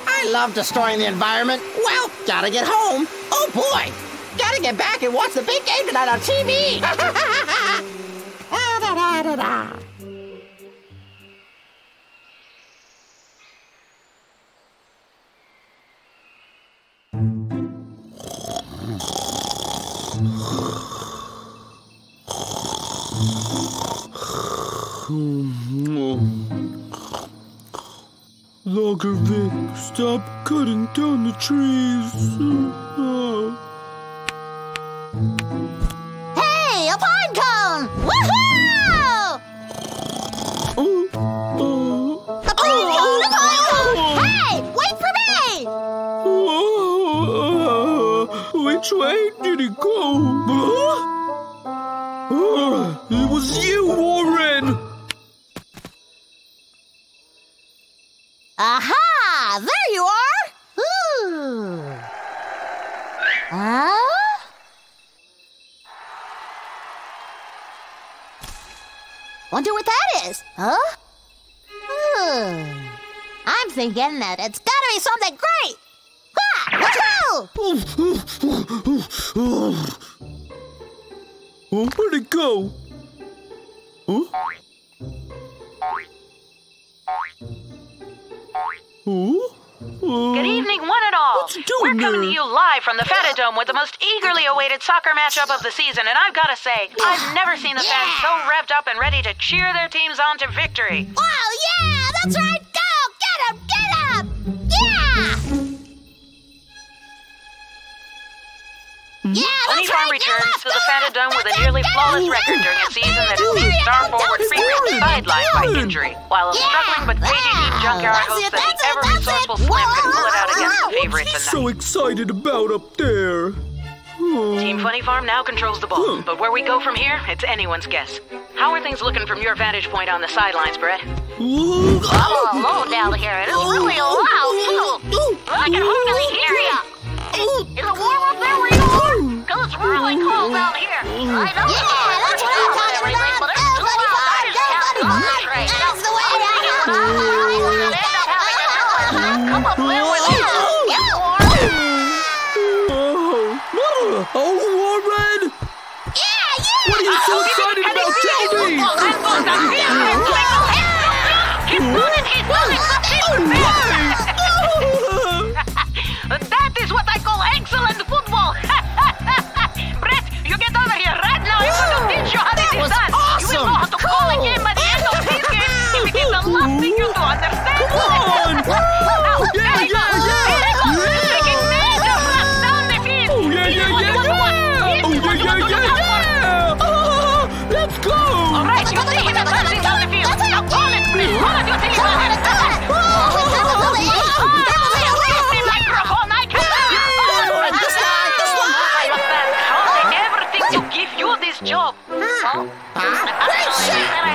I love destroying the environment. Well, gotta get home. Oh boy, gotta get back and watch the big game tonight on TV. Logger Vic, stop cutting down the trees. Hey, a pine cone! Woohoo! A pine cone! A pine cone! Hey, wait for me! Which way did it go? It was you, Warren! Aha! There you are! Ooh. Huh? Wonder what that is, huh? Ooh. I'm thinking that it's gotta be something great! Ha! Woohoo! Where'd it go? Good evening, one and all. We're coming to you live from the Fantadome with the most eagerly awaited soccer matchup of the season, and I've got to say, I've never seen the fans so revved up and ready to cheer their teams on to victory. Oh, yeah, that's right. Go, get him, yeah! Yeah, that's right. Funny Farm returns to the Fantadome with a nearly flawless record during a season that has seen star forward Briar sidelined by injury, while a struggling but patient Junkyard hopes that the ever-resourceful Slim can pull it out against the favorites tonight. So excited about up there. Team Funny Farm now controls the ball, but where we go from here, it's anyone's guess. How are things looking from your vantage point on the sidelines, Brett? I'm all alone down here, and it's really loud, too. I can hardly hear you. Is it warm up there where you are? Because it's really cold down here. I know it's hard. That's what I'm talking about. But it's too loud. I just can't concentrate. That's the way down. Come up, Lil, we're Oh, Warren! Yeah! What are you so excited about, Jamie? That is what I call excellent football! Brett, you get over here right now. I'm going to teach you how this is done. You will know how to call a game at the end of this game. If it is the last thing you do, understand? Come on! Job. Actually, I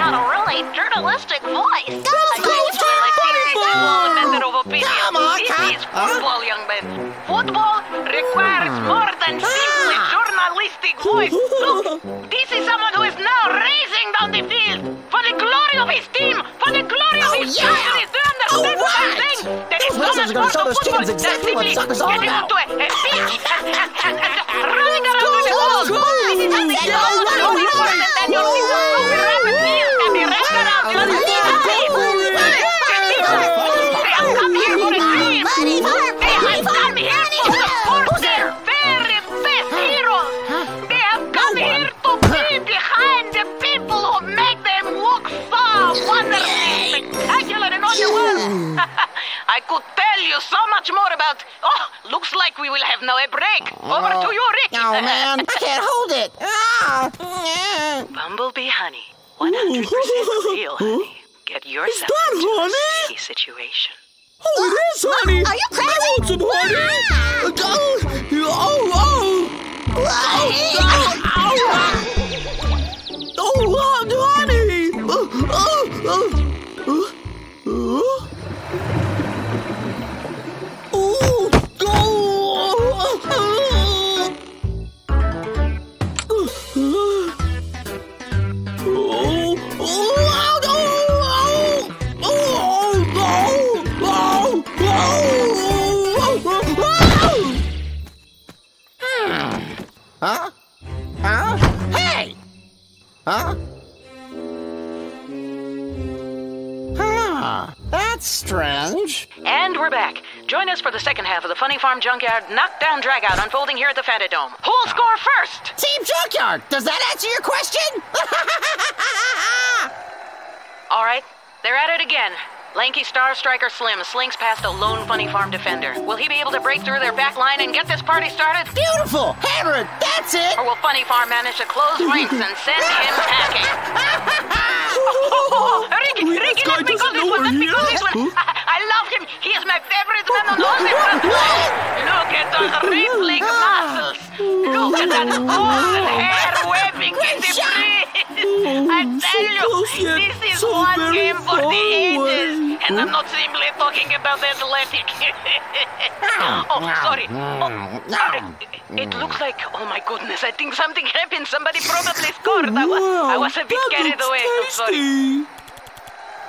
had a really journalistic voice. Football, young man. Football requires more than simply journalistic voice. Look, this is someone who is now racing down the field for the glory of his team, for the glory of his country. Do you understand what I'm saying? There is so much more to football than simply getting onto a pitch and running around with the ball. This is something so much more important than your pizza food rapid meals and the restaurants you are eating. They have come here for a dream. They have come here to support their very best heroes. They have come here to be behind the people who make them look so wonderful, spectacular, and on the world. I could tell you so much. Oh, looks like we will have now a break. Over to you, Rick. Oh, man, I can't hold it. Oh. Bumblebee honey, 100% real honey. Get yourself into a sticky situation. Oh, it is, honey. Are you crazy? I want some honey. Honey. Huh? Huh? Hey! Huh? Huh? That's strange. And we're back. Join us for the second half of the Funny Farm Junkyard Knockdown Dragout unfolding here at the Fantadome. Who'll score first? Team Junkyard! Does that answer your question? All right. They're at it again. Lanky Star Striker Slim slings past a lone Funny Farm defender. Will he be able to break through their back line and get this party started? Beautiful! Hammer it! That's it! Or will Funny Farm manage to close ranks and send him packing? Ricky, let me go this one! Let me go this one! I love him! He is my favorite man on all the front lines! Look at those wrinkling muscles! Look at that golden hair waving in the breeze! I tell you, this is one game for the ages! And I'm not simply talking about the athletic. Sorry. It looks like, oh my goodness, I think something happened. Somebody probably scored. I was a bit carried away. I'm sorry.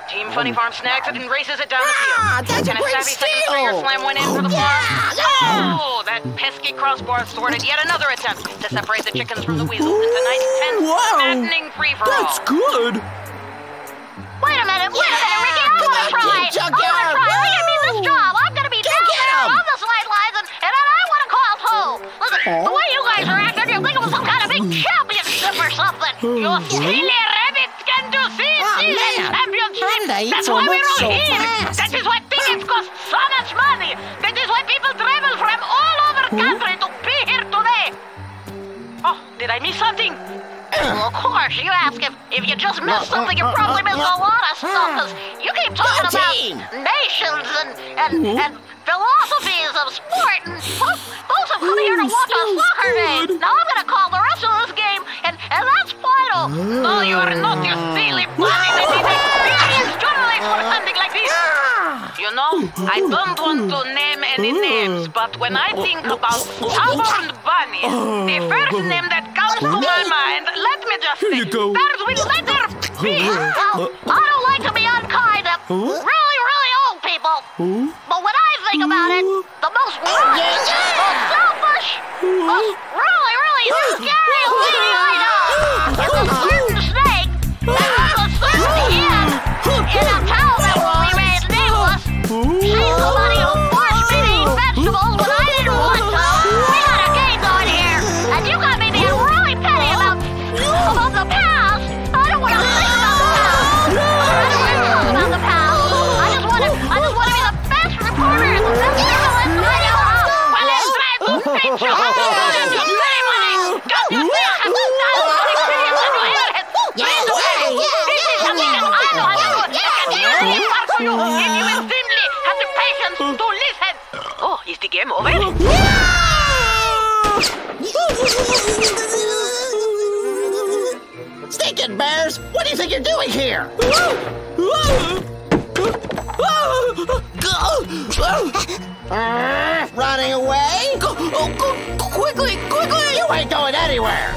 Team Funny Farm snags it and races it down the field. That's a great steal! Second slam went in for the farm. Oh, that pesky crossbar thwarted yet another attempt to separate the chickens from the weasels in tonight's maddening free-for-all. That's good. Wait a minute, Ricky, I want to try! Look at me, this job! I'm gonna be down there on the slide lines, and I want to call home! The way you guys are acting, you think it was some kind of big championship or something! You silly rabbits can do this championship! That's why we're all here! That is why tickets cost so much money! That is why people travel from all over the country to be here today! Oh, did I miss something? Of course, you ask if you just missed something, you probably missed a lot of stuff. You keep talking about nations and philosophies of sport, and folks have come here to watch us soccer game. Now I'm going to call the rest of this game, and that's final. No, you are not, you silly bunny. That is journalists for something like this. You know, I don't want to name any names, but when I think about stubborn bunnies, the first name that comes to my mind, let me just say, starts with letter B. I don't like to be unkind of really, really old people, but when I think about it, the most rotten, most selfish, most really, really scary lady I know is a certain snake that has a certain head in a town that will be made nameless. She's somebody who forced me to eat vegetables when I didn't want to. We got a game going here, and you got me being really petty about the past. I don't want to think about the past. I don't want to talk about the past. I just want to be the best reporter, the best journalist I know how. Well, it's time to pitch your hands to me, buddy. Don't you see I have thousands of experience in your head? Please wait. This is something that I know how to do. I can do anything but for you if you will simply have the patience to listen. Oh, is the game over? Stinking bears! What do you think you're doing here? Running away? Quickly, quickly! You ain't going anywhere!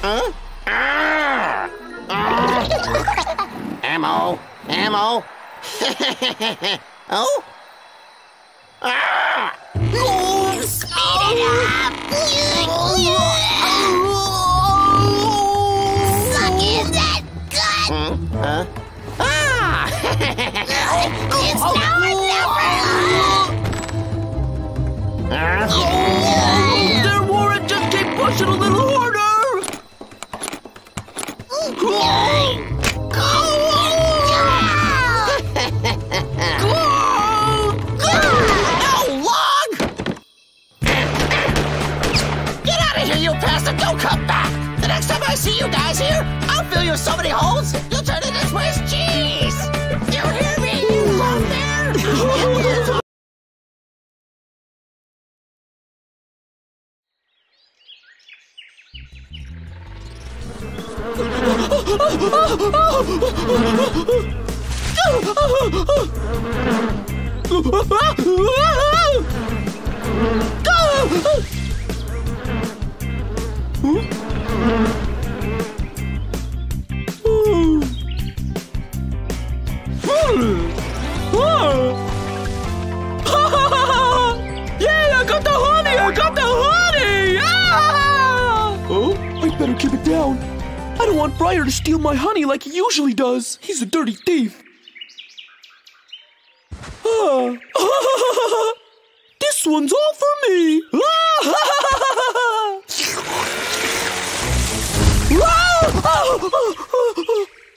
Huh? Ammo! Oh? Ah! Speed it up! Suck in that gut! Huh? Ah! It's now or never! Their warrant just keep pushing a little harder! Go! have so many holes, you'll turn into Swiss cheese! You hear me, you loner? Yeah, I got the honey! I got the honey! Ah! Oh, I better keep it down. I don't want Briar to steal my honey like he usually does. He's a dirty thief. Ah. This one's all for me.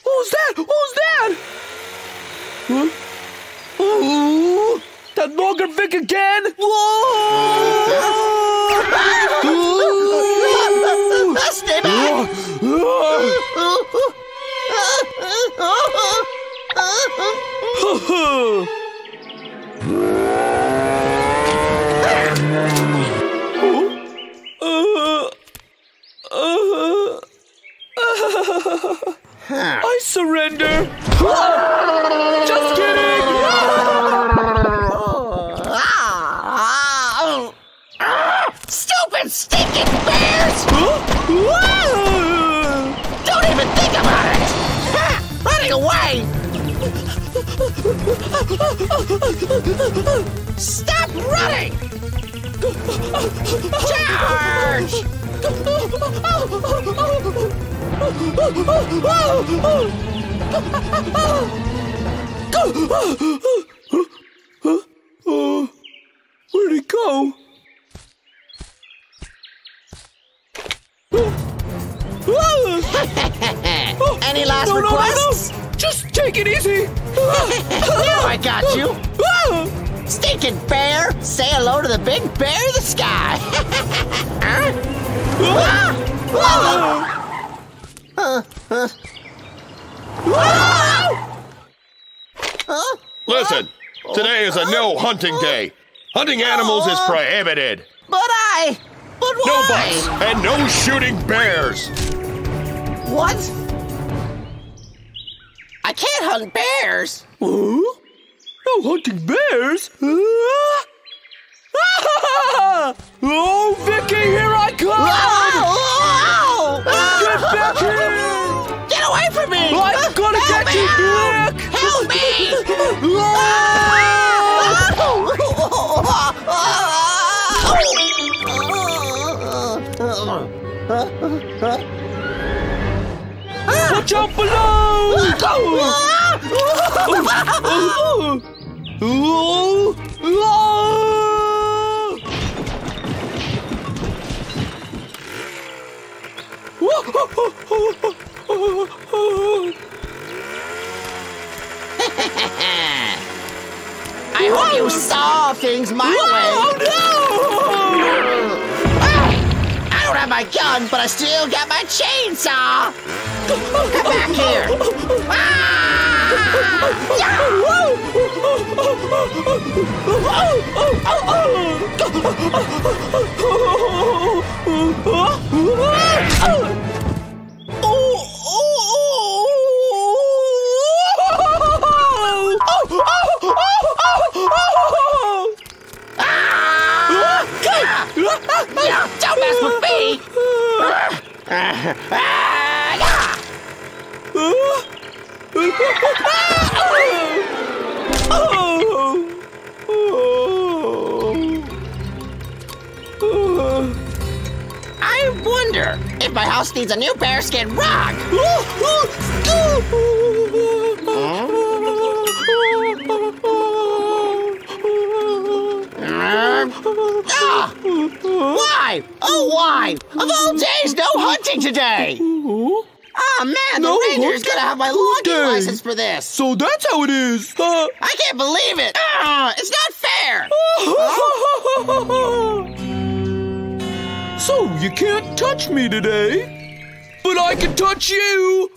Who's that? Who's that? Huh? Oh, that Logger Vic again? Whoa! Stay back! I surrender! Just kidding! Stupid, stinking bears! Don't even think about it! Running away! Stop running! Charge! Where'd he go? Any last requests? No. Just take it easy. Now I got you. Stinking bear, say hello to the big bear of the sky. Huh? Listen, today is a no hunting day. Hunting animals is prohibited. But why? No bucks and no shooting bears. What? I can't hunt bears. Huh? No hunting bears? Oh, Vicky, here I come! Get back here! Get away from me! I'm gonna get you back! Help me! Watch out below! I hope you saw things my way. No! I don't have my gun, but I still got my chainsaw. Come back here. Don't mess with me! I wonder if my house needs a new bearskin rug! Why? Oh, why? Of all days, no hunting today! Ah, man, the ranger's gonna have my logging license for this! So that's how it is! I can't believe it! It's not fair! So you can't touch me today, but I can touch you!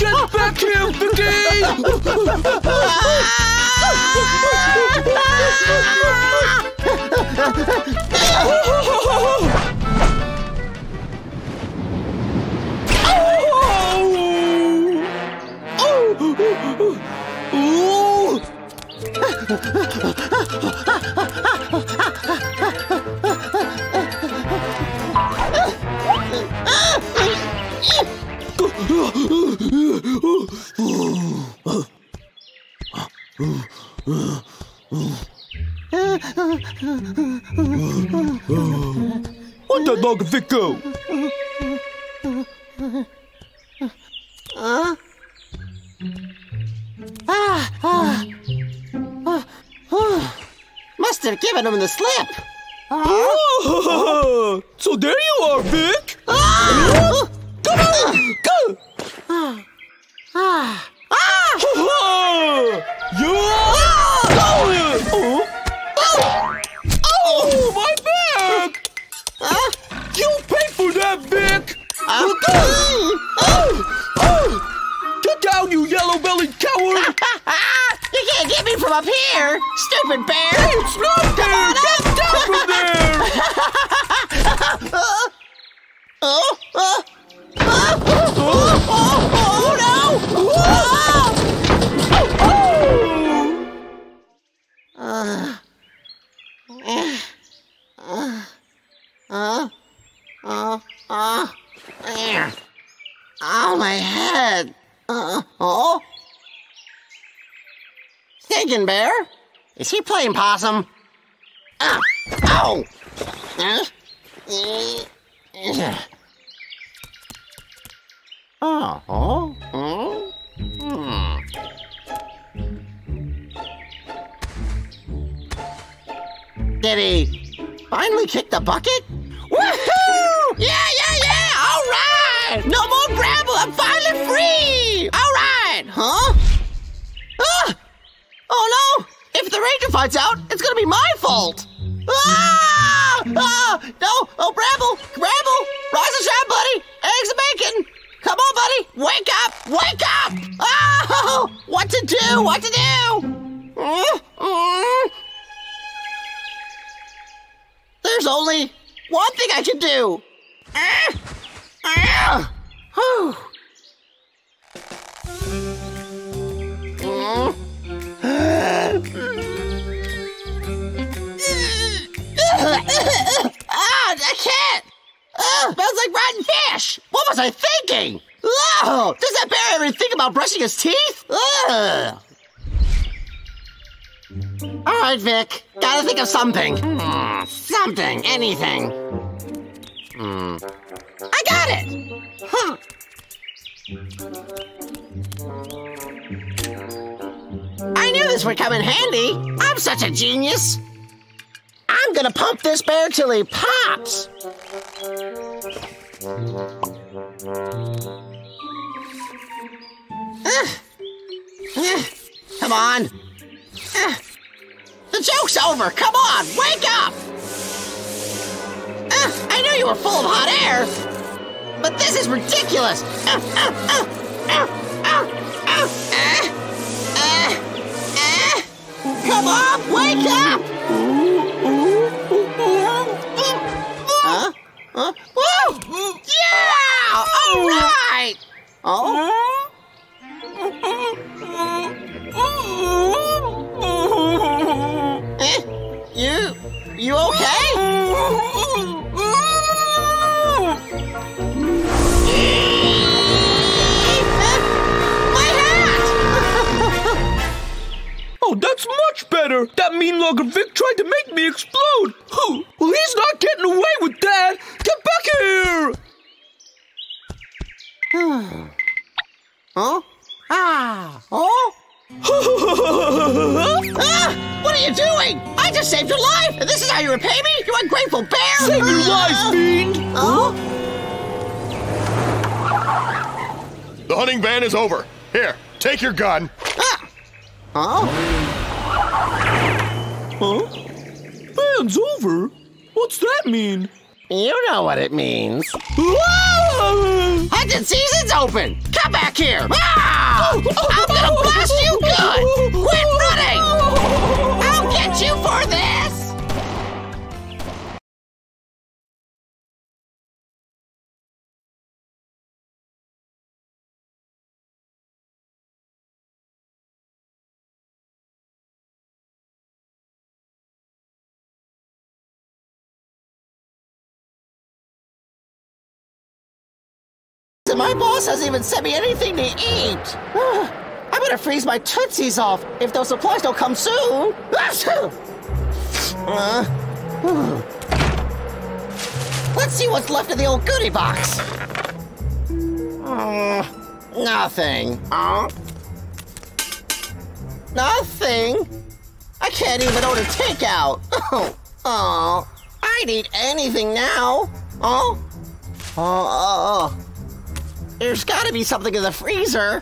Get back here, Vicky! Where'd that Logger Vic go? Must have given him the slip. Oh, so there you are, Vic. Come on, go. Oh, my back! You pay for that, Vic. Get down, you yellow-bellied coward! You can't get me from up here, stupid bear! Hey, it's not there! Get down from there! Oh, my head! Thinking bear? Is he playing possum? Did he finally kick the bucket? Woohoo! Yeah! All right! No more Bramble! I'm finally free! All right! Oh no! If the ranger finds out, it's gonna be my fault! No! Oh, Bramble! Rise and shine, buddy! Eggs and bacon! Come on, buddy! Wake up! Oh! What to do? There's only one thing I can do! I can't! Smells like rotten fish! What was I thinking? Oh, does that bear ever think about brushing his teeth? All right, Vic. Gotta think of something. Something, anything. I got it! I knew this would come in handy. I'm such a genius. I'm gonna pump this bear till he pops. Come on. The joke's over. Come on, wake up. I knew you were full of hot air, but this is ridiculous. Come on, wake up. Woo! Yeah! All right! You okay? My hat! Oh, that's much better. That mean Logger Vic tried to make me explode. Well, he's not getting away with that. Get back here! What are you doing? I just saved your life, and this is how you repay me? You ungrateful bear! Save your life, fiend! The hunting ban is over. Here, take your gun. Ban's over? What's that mean? You know what it means. Whoa! Hunting season's open! Come back here! Ah! I'm gonna blast you good! Quit running! I'll get you for this! My boss hasn't even sent me anything to eat! I'm gonna freeze my Tootsies off if those supplies don't come soon! Let's see what's left of the old goodie box! Nothing. Nothing? I can't even order takeout! I'd eat anything now! There's gotta be something in the freezer.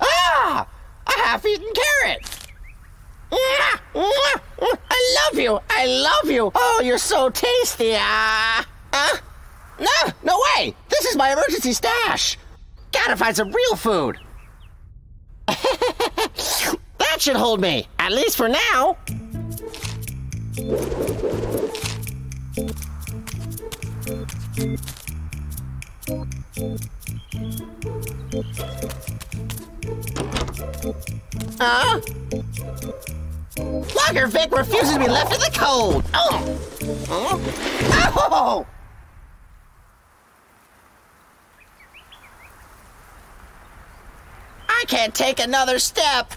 Ah! A half-eaten carrot! I love you! I love you! Oh, you're so tasty! No! No way! This is my emergency stash! Gotta find some real food! That should hold me, at least for now! Logger Vic refuses to be left in the cold! I can't take another step!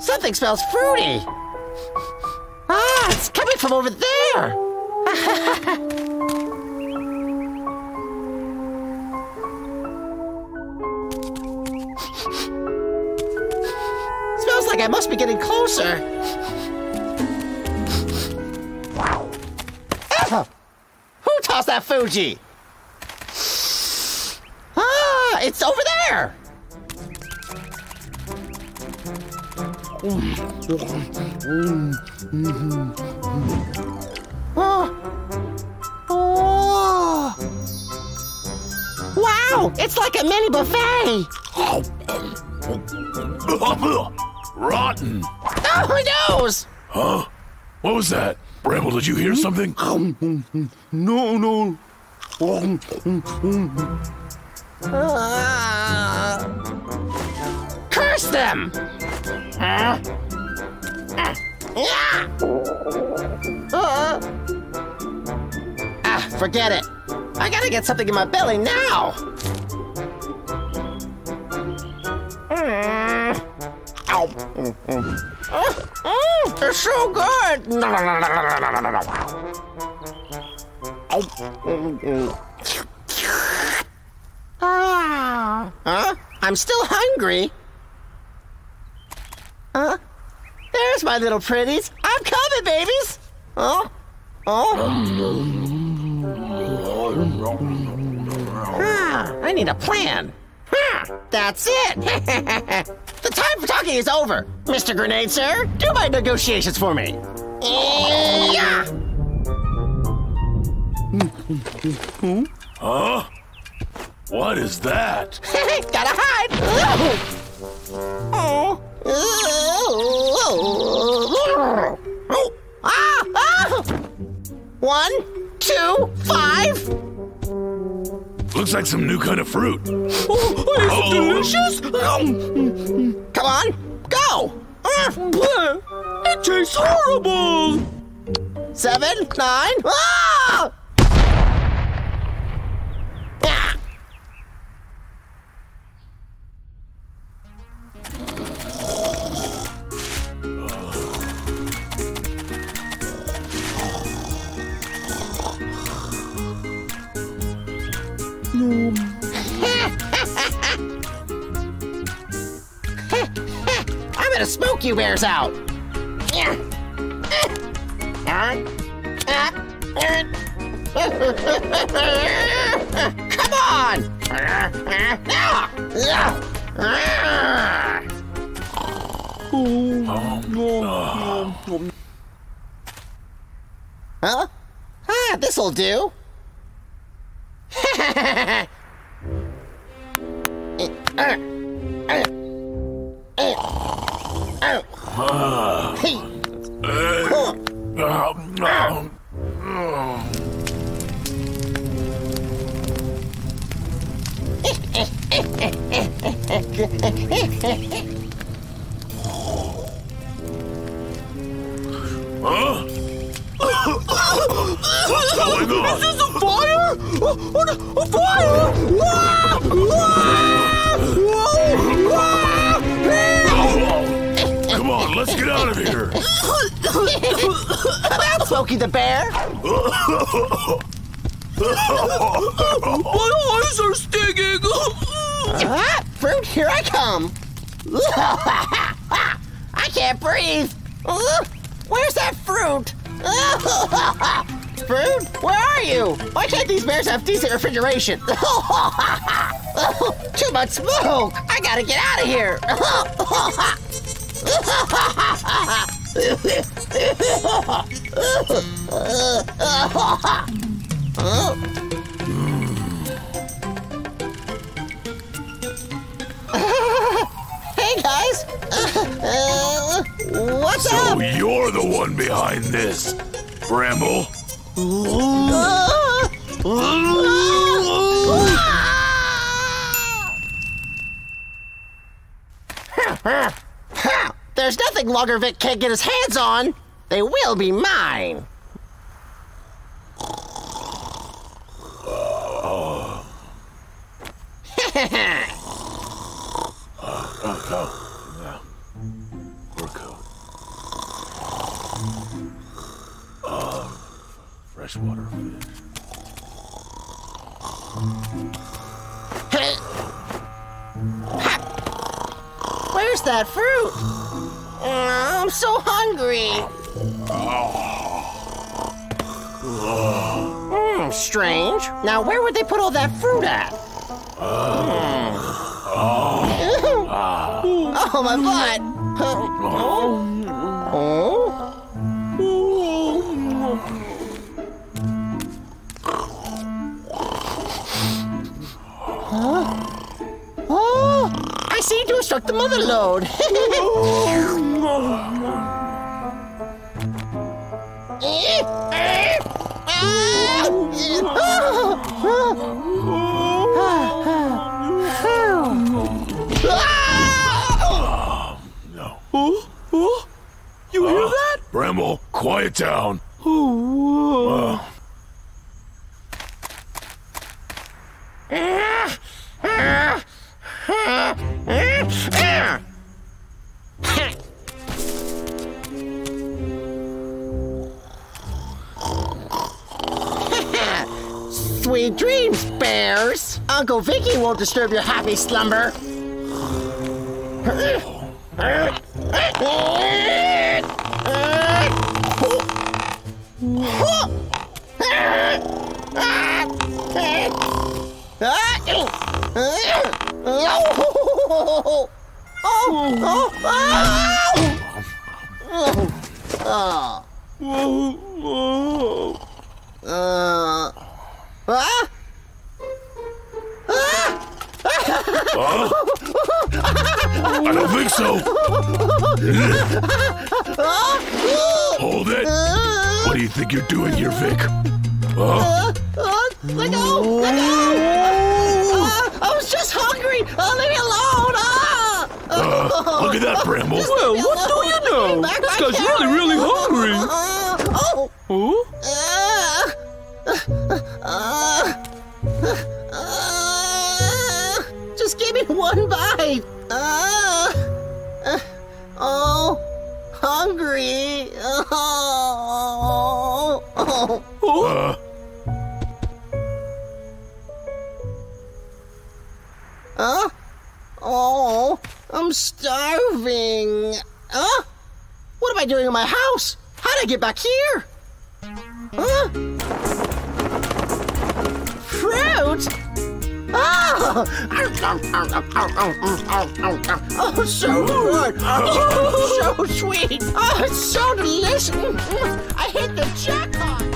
Something smells fruity. It's coming from over there. Smells like I must be getting closer. How's that Fuji? It's over there! Wow! It's like a mini buffet! Rotten! Oh, who knows? Huh? What was that? Bramble, did you hear something? No. Curse them! Forget it. I gotta get something in my belly now. They're so good! I'm still hungry. There's my little pretties. I'm coming, babies. I need a plan. That's it! The time for talking is over! Mr. Grenade, sir, do my negotiations for me! Huh? What is that? Gotta hide! One, 2, 5... Looks like some new kind of fruit. Oh, delicious! Come on, go! It tastes horrible! 7, 9... Ah! I'm gonna smoke you bears out! Come on! Huh? Ah, this'll do. What's going on? Is this a fire? A fire! Whoa! Whoa! Whoa! Come on, let's get out of here. Well, Smokey the Bear. My eyes are stinging. Fruit, here I come. I can't breathe. Where's that fruit? Fruit, where are you? Why can't these bears have decent refrigeration? Too much smoke! I gotta get out of here! Hey guys! What's up? So you're the one behind this, Bramble. There's nothing Logger Vic can't get his hands on. They will be mine. Freshwater fish. Where's that fruit? Oh, I'm so hungry. Strange. Now, where would they put all that fruit at? Oh, my butt. I seem to have struck the mother lode. You hear that? Bramble, quiet down. Sweet dreams, bears. Uncle Vicky won't disturb your happy slumber. I don't think so. Hold it. What do you think you're doing here, Vic? Let go! Let go! I was just hungry! Leave me alone! Look at that, Bramble! Well, what do you know? This guy's really hungry! Just give me one bite! Hungry! I'm starving. What am I doing in my house? How'd I get back here? Huh? Fruit? Oh! Oh, so good! Oh, so sweet! Oh, it's so delicious! I hate the jackpot!